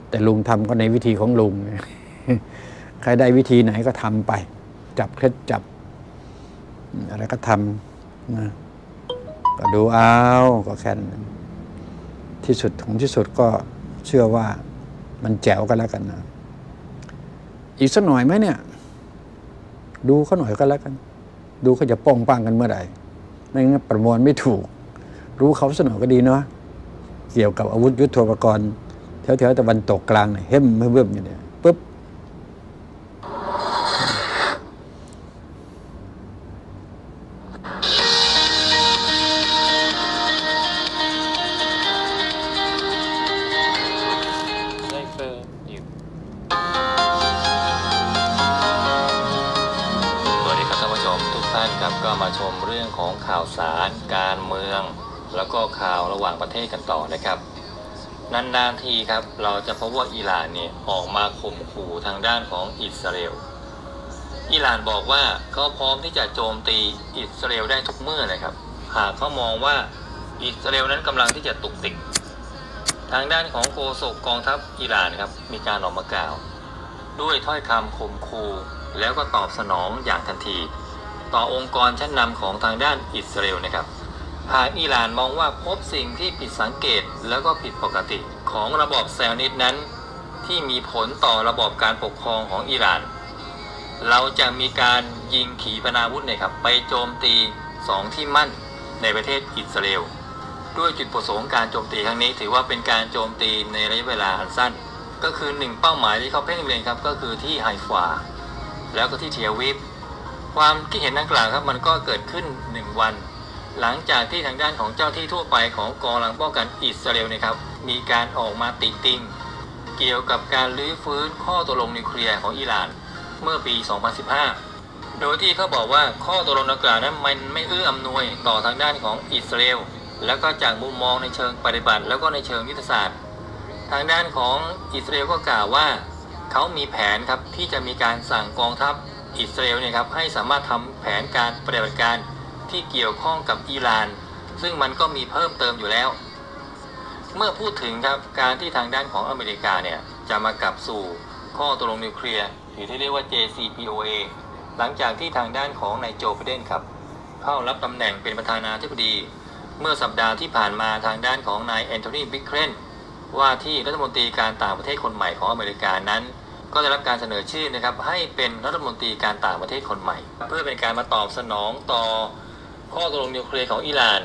แต่ลุงทำก็ในวิธีของลุงใครได้วิธีไหนก็ทำไปจับเคล็ดจับอะไรก็ทำนะก็ดูเอาก็แค่นั้นที่สุดของที่สุดก็เชื่อว่ามันแจ๋วกันแล้วกันนะอีกสักหน่อยไหมเนี่ยดูเขาหน่อยก็แล้วกันดูเขาจะป้องปังกันเมื่อไหร่ไม่งั้นประมวลไม่ถูกรู้เขาสักหน่อยก็ดีเนาะเกี่ยวกับอาวุธยุทโธปกรณ์แถวๆตะวันตกกลางเนี่ยเฮ้มเพิ่มอย่างเนี้ยปุ๊บนานๆทีครับเราจะพบว่าอิหร่านเนี่ยออกมาข่มขู่ทางด้านของอิสราเอลอิหร่านบอกว่าเขาพร้อมที่จะโจมตีอิสราเอลได้ทุกเมื่อเลยครับหากเขามองว่าอิสราเอลนั้นกำลังที่จะตุกติกทางด้านของโฆษกกองทัพอิหร่านครับมีการออกมากล่าวด้วยถ้อยคำข่มขู่แล้วก็ตอบสนองอย่างทันทีต่อองค์กรชั้นนำของทางด้านอิสราเอลนะครับหากอิหร่านมองว่าพบสิ่งที่ผิดสังเกตแล้วก็ผิดปกติของระบอบซานิดนั้นที่มีผลต่อระบอบการปกครองของอิหร่านเราจะมีการยิงขีปนาวุธเนี่ยครับไปโจมตีสองที่มั่นในประเทศอิสราเอลด้วยจุดประสงค์การโจมตีครั้งนี้ถือว่าเป็นการโจมตีในระยะเวลาอันสั้นก็คือหนึ่งเป้าหมายที่เขาเพ่งเล็งครับก็คือที่ไฮฟาแล้วก็ที่เทียวิฟความคิดเห็นดังกล่าวครับมันก็เกิดขึ้นหนึ่งวันหลังจากที่ทางด้านของเจ้าที่ทั่วไปของกองกำลังป้องกันอิสราเอลนะครับมีการออกมาติติงเกี่ยวกับการรื้อฟื้นข้อตกลงนิวเคลียร์ของอิหร่านเมื่อปีสองพันสิบห้าโดยที่เขาบอกว่าข้อตกลงดังกล่าวนั้นมันไม่เอื้ออำนวยต่อทางด้านของอิสราเอลแล้วก็จากมุมมองในเชิงปฏิบัติแล้วก็ในเชิงยุทธศาสตร์ทางด้านของอิสราเอลก็กล่าวว่าเขามีแผนครับที่จะมีการสั่งกองทัพอิสราเอลเนี่ยครับให้สามารถทำแผนการปฏิบัติการที่เกี่ยวข้องกับอิหร่านซึ่งมันก็มีเพิ่มเติมอยู่แล้วเมื่อพูดถึงครับการที่ทางด้านของอเมริกาเนี่ยจะมากลับสู่ข้อตกลงนิวเคลียร์หรือที่เรียกว่า เจ ซี พี โอ เอ หลังจากที่ทางด้านของนายโจไบเดนครับเข้ารับตำแหน่งเป็นประธานาธิบดีเมื่อสัปดาห์ที่ผ่านมาทางด้านของนายแอนโทนีบลิงเคนว่าที่รัฐมนตรีการต่างประเทศคนใหม่ของอเมริกานั้นก็ได้รับการเสนอชื่อนะครับให้เป็นรัฐมนตรีการต่างประเทศคนใหม่เพื่อเป็นการมาตอบสนองต่อข้อตกลงนิวเคลียร์ของอิหร่าน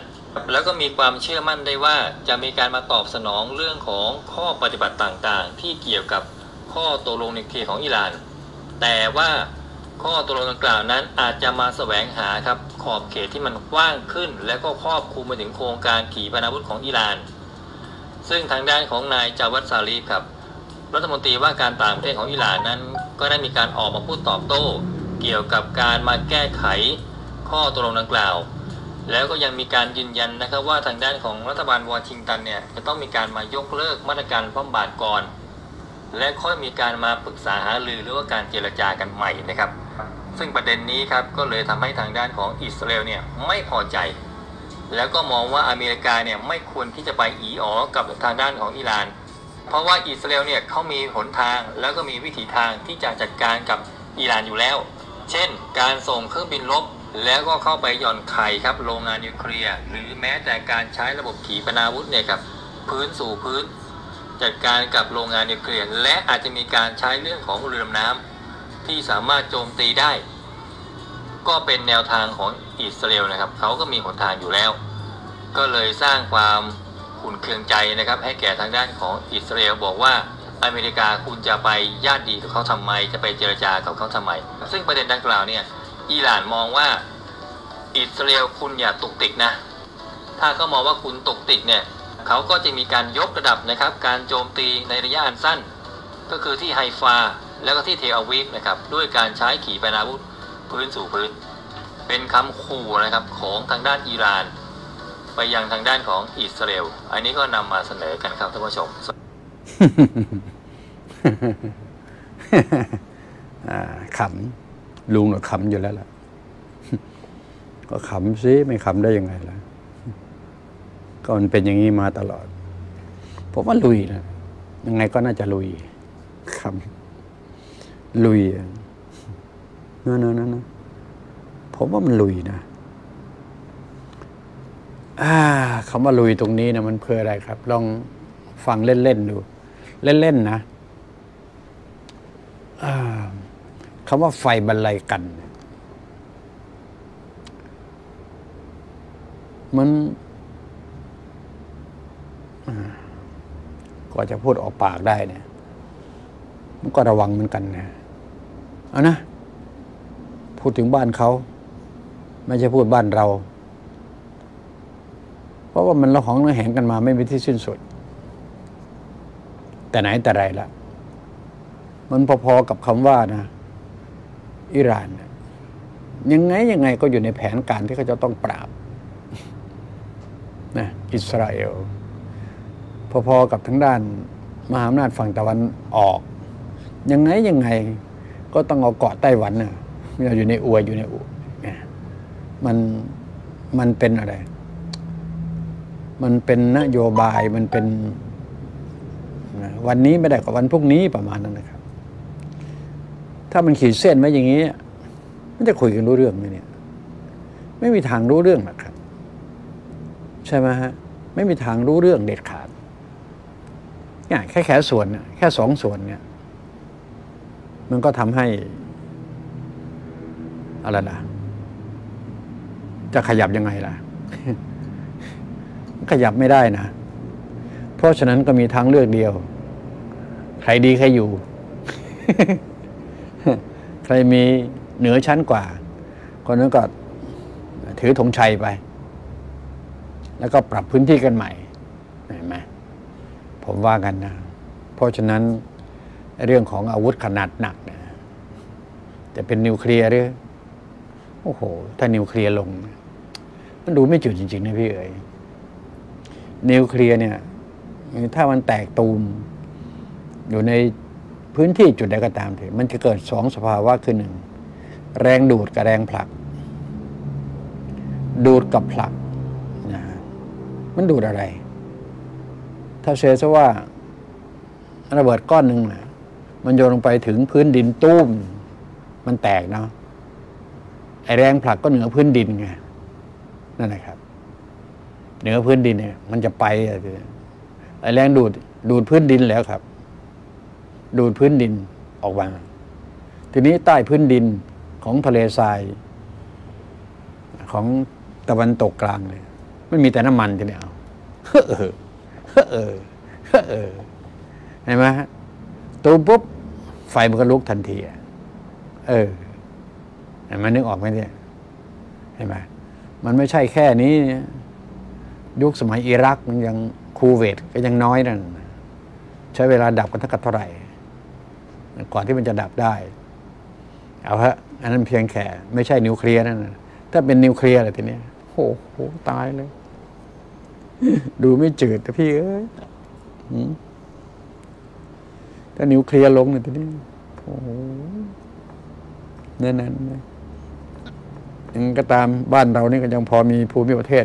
แล้วก็มีความเชื่อมั่นได้ว่าจะมีการมาตอบสนองเรื่องของข้อปฏิบัติต่างๆที่เกี่ยวกับข้อตกลงนิวเคลียร์ของอิหร่านแต่ว่าข้อตกลงดังกล่าวนั้นอาจจะมาแสวงหาครับขอบเขตที่มันกว้างขึ้นและก็ครอบคลุมไปถึงโครงการขีปนาวุธของอิหร่านซึ่งทางด้านของนายจาวัดซารีฟครับรัฐมนตรีว่าการต่างประเทศของอิหร่านนั้นก็ได้มีการออกมาพูดตอบโต้เกี่ยวกับการมาแก้ไขข้อตกลงดังกล่าวแล้วก็ยังมีการยืนยันนะครับว่าทางด้านของรัฐบาลวอชิงตันเนี่ยจะต้องมีการมายกเลิกมาตรการคว่ำบาตรก่อนและค่อยมีการมาปรึกษาหารือหรือว่าการเจรจากันใหม่นะครับซึ่งประเด็นนี้ครับก็เลยทำให้ทางด้านของอิสราเอลเนี่ยไม่พอใจแล้วก็มองว่าอเมริกาเนี่ยไม่ควรที่จะไปอีอ๋อกับทางด้านของอิหร่านเพราะว่าอิสราเอลเนี่ยเขามีหนทางแล้วก็มีวิถีทางที่จะจัดการกับอิหร่านอยู่แล้วเช่นการส่งเครื่องบินรบแล้วก็เข้าไปหย่อนไข่ครับโรงงานนิวเคลียร์หรือแม้แต่การใช้ระบบขีปนาวุธเนี่ยครับพื้นสู่พื้นจัดการกับโรงงานนิวเคลียร์และอาจจะมีการใช้เรื่องของเรือดำน้ำที่สามารถโจมตีได้ก็เป็นแนวทางของอิสราเอลนะครับเขาก็มีหนทางอยู่แล้วก็เลยสร้างความขุ่นเคืองใจนะครับให้แก่ทางด้านของอิสราเอลบอกว่า อเมริกาคุณจะไปญาติดีกับเขาทำไมจะไปเจรจากับเขาทำไมซึ่งประเด็นดังกล่าวเนี่ยอิหร่านมองว่าอิสราเอลคุณอย่าตุกติกนะถ้าเขามองว่าคุณตุกติกเนี่ยเขาก็จะมีการยกระดับนะครับการโจมตีในระยะอันสั้นก็คือที่ไฮฟาแล้วก็ที่เทลอาวีฟนะครับด้วยการใช้ขีปนาวุธพื้นสู่พื้นเป็นคำขู่นะครับของทางด้านอิหร่านไปยังทางด้านของอิสราเอลอันนี้ก็นำมาเสนอกันครับท่านผู้ชมขำลุงก็ขำอยู่แล้วล่ะก็ขำซิไม่ขำได้ยังไงล่ะก็มันเป็นอย่างนี้มาตลอดผมว่าลุยนะยังไงก็น่าจะลุยขำลุยเนอะเนอะเนอะผมว่ามันลุยนะคำว่าลุยตรงนี้นะมันคืออะไรครับลองฟังเล่นๆดูเล่นๆนะคำว่าไฟบรรลัยกันมันกว่าจะพูดออกปากได้เนี่ยมันก็ระวังเหมือนกันนะเอานะพูดถึงบ้านเขาไม่ใช่พูดบ้านเราเพราะว่ามันละหองละแหงกันมาไม่มีที่สิ้นสุดแต่ไหนแต่ไรละมันพอๆกับคำว่านะอิหร่านยังไงยังไงก็อยู่ในแผนการที่เขาจะต้องปราบนะอิสราเอลพอๆกับทั้งด้านมหาอำนาจฝั่งตะวันออกยังไงยังไงก็ต้องเอาเกาะไต้หวันนะเราอยู่ในอวยอยู่ในอวยมันมันเป็นอะไรมันเป็นนโยบายมันเป็นวันนี้ไม่ได้กับวันพรุ่งนี้ประมาณนั้นนะครับถ้ามันขีดเส้นไว้อย่างนี้มันจะคุยกันรู้เรื่องไหมเนี่ยไม่มีทางรู้เรื่องหรอกครับใช่ไหมฮะไม่มีทางรู้เรื่องเด็ดขาดเนี่ยแค่แค่ส่วนเนี่ยแค่สองส่วนเนี่ยมันก็ทำให้อะไรล่ะจะขยับยังไงล่ะ ขยับไม่ได้นะเพราะฉะนั้นก็มีทางเลือกเดียวใครดีใครอยู่ ใครมีเหนือชั้นกว่าคนนั้นก็ถือธงชัยไปแล้วก็ปรับพื้นที่กันใหม่เห็นไหมผมว่ากันนะเพราะฉะนั้นเรื่องของอาวุธขนาดหนักเนี่ยจะเป็นนิวเคลียร์หรือโอ้โหถ้านิวเคลียร์ลงมันดูไม่จุดจริงๆนะพี่เอ๋ยนิวเคลียร์เนี่ยถ้ามันแตกตูมอยู่ในพื้นที่จุดใดก็ตามเถอะมันจะเกิดสองสภาวะคือหนึ่งแรงดูดกับแรงผลักดูดกับผลักนะมันดูดอะไรถ้าเชื่อซะว่าระเบิดก้อนหนึ่งนะมันโยนลงไปถึงพื้นดินตูมมันแตกเนาะไอแรงผลักก็เหนือพื้นดินไงนั่นนะครับเหนือพื้นดินเนี่ยมันจะไปไอแรงดูดดูดพื้นดินแล้วครับดูดพื้นดินออกมาทีนี้ใต้พื้นดินของทะเลทรายของตะวันตกกลางเลยมันมีแต่น้ำมันทีนี้เอาเฮ้อเออเฮ้อเออเฮ้อเออเห็นไหมฮะตูปุ๊บไฟมันก็ลุกทันทีเออมันนึกออกไหมเนี่ยเห็นไหมมันไม่ใช่แค่นี้ยุคสมัยอิรักมันยังคูเวตก็ยังน้อยนั่นใช้เวลาดับกันทั้งกันเท่าไหร่ก่อนที่มันจะดับได้เอาฮะอันนั้นเพียงแค่ไม่ใช่นิวเคลียร์นั่นนะถ้าเป็นนิวเคลียร์อะไรทีนี้โอ้โหตายเลย ดูไม่จืดนะพี่เอ้ยถ้านิวเคลียร์ลงเนี่ยทีนี้โอ้โหนั่นนั่นยังก็ตามบ้านเรานี่ก็ยังพอมีภูมิประเทศ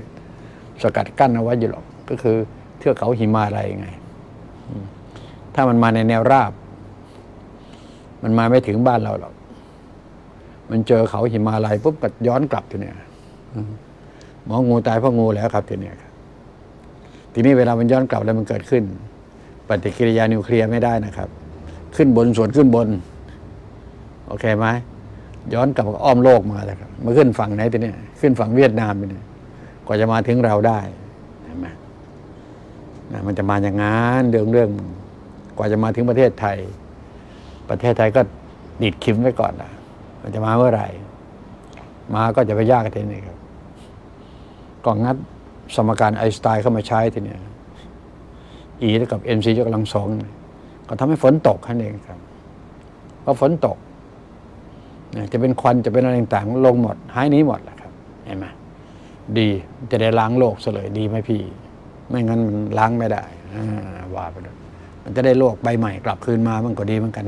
สกัดกั้นเอาไว้อยู่หรอกก็คือเทือกเขาหิมาลัยไงถ้ามันมาในแนวราบมันมาไม่ถึงบ้านเราหรอกมันเจอเขาหิมาลัยปุ๊บก็ย้อนกลับทีเนี่ยหมองูตายเพราะงูแล้วครับทีเนี้ยทีนี้เวลามันย้อนกลับแล้วมันเกิดขึ้นปฏิกิริยานิวเคลียร์ไม่ได้นะครับขึ้นบนส่วนขึ้นบนโอเคไหมย้อนกลับอ้อมโลกมาแล้วครับมาขึ้นฝั่งไหนทีนี้ขึ้นฝั่งเวียดนามไปเนี่ยกว่าจะมาถึงเราได้เห็นไหมมันจะมาอย่างงั้นเรื่องเรื่อง กว่าจะมาถึงประเทศไทยประเทศไทยก็ดีดคิมไว้ก่อนนะมันจะมาเมื่อไหร่มาก็จะไปยากกันทีนี้ครับก็งัดสมการไอน์สไตน์เข้ามาใช้ทีนี้ E เท่ากับ mc ยกกำลังสองก็ทำให้ฝนตกนั่นเองครับเพราะฝนตกจะเป็นควันจะเป็นอะไรต่างๆลงหมดหายนี้หมดแหละครับเห็นไหมดีจะได้ล้างโลกซะเลยดีไหมพี่ไม่งั้นมันล้างไม่ได้ว่าไปเลยมันจะได้โลกใบใหม่กลับคืนมามันก็ดีเหมือนกัน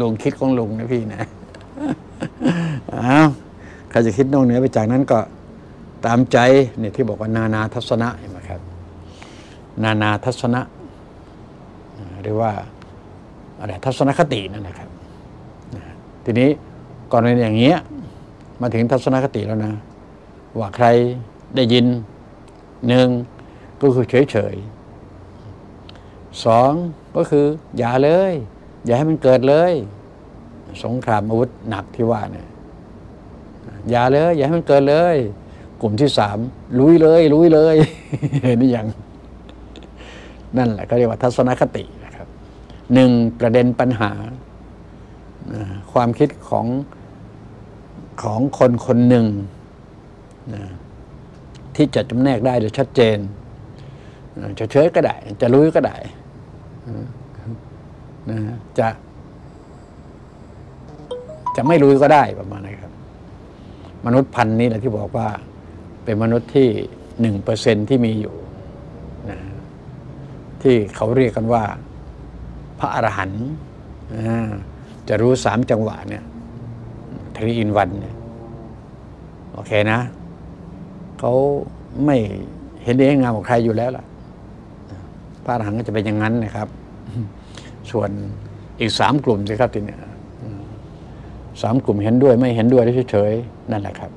ลุงคิดของลุงนะพี่นะ อ้าวใครจะคิดนอกเหนือไปจากนั้นก็ตามใจเนี่ยที่บอกว่านานาทัศนะเห็นไหมครับนานาทัศนะหรือว่าอะไรทัศนคตินั่นนะครับทีนี้ก่อนในอย่างเงี้ยมาถึงทัศนคติแล้วนะว่าใครได้ยินหนึ่งก็คือเฉยๆสองก็คืออย่าเลยอย่าให้มันเกิดเลยสงครามอาวุธหนักที่ว่าเนี่ยอย่าเลยอย่าให้มันเกิดเลยกลุ่มที่สามลุยเลยลุยเลยเห็นหรือยังนั่นแหละเขาเรียกว่าทัศนคตินะครับหนึ่งประเด็นปัญหาความคิดของของคนคนหนึ่งนะที่จะจำแนกได้โดยชัดเจนจะเฉยก็ได้จะลุยก็ได้นะจะจะไม่ลุยก็ได้ประมาณนี้ครับมนุษย์พันธุ์นี้นะที่บอกว่าเป็นมนุษย์ที่หนึ่งเปอร์เซ็นต์ที่มีอยู่นะที่เขาเรียกกันว่าพระอรหันต์จะรู้สามจังหวะเนี่ยทรีอินวันเนี่ยโอเคนะเขาไม่เห็นเองงามของใครอยู่แล้วล่ะพระอรหันต์ก็จะเป็นอย่างนั้นนะครับส่วนอีกสามกลุ่มสิครับทีนี้สามกลุ่มเห็นด้วยไม่เห็นด้วยเฉยๆนั่นแหละครับ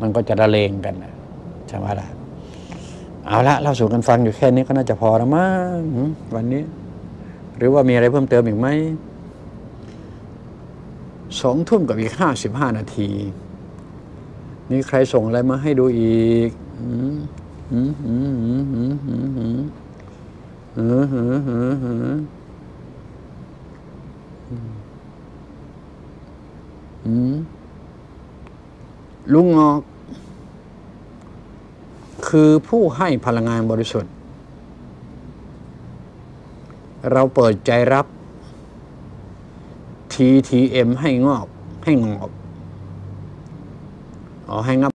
มันก็จะระเลงกันนะใช่ไหมล่ะเอาละเล่าสู่กันฟังอยู่แค่นี้ก็น่าจะพอแล้วมั้งวันนี้หรือว่ามีอะไรเพิ่มเติมอีกไหมสองทุ่มกับอีกห้าสิบห้านาทีมีใครส่งอะไรมาให้ดูอีกลุงงอกคือผู้ให้พลังงานบริสุทธิ์เราเปิดใจรับที ที เอ็ม ให้งอกให้งอกอ๋อให้งับ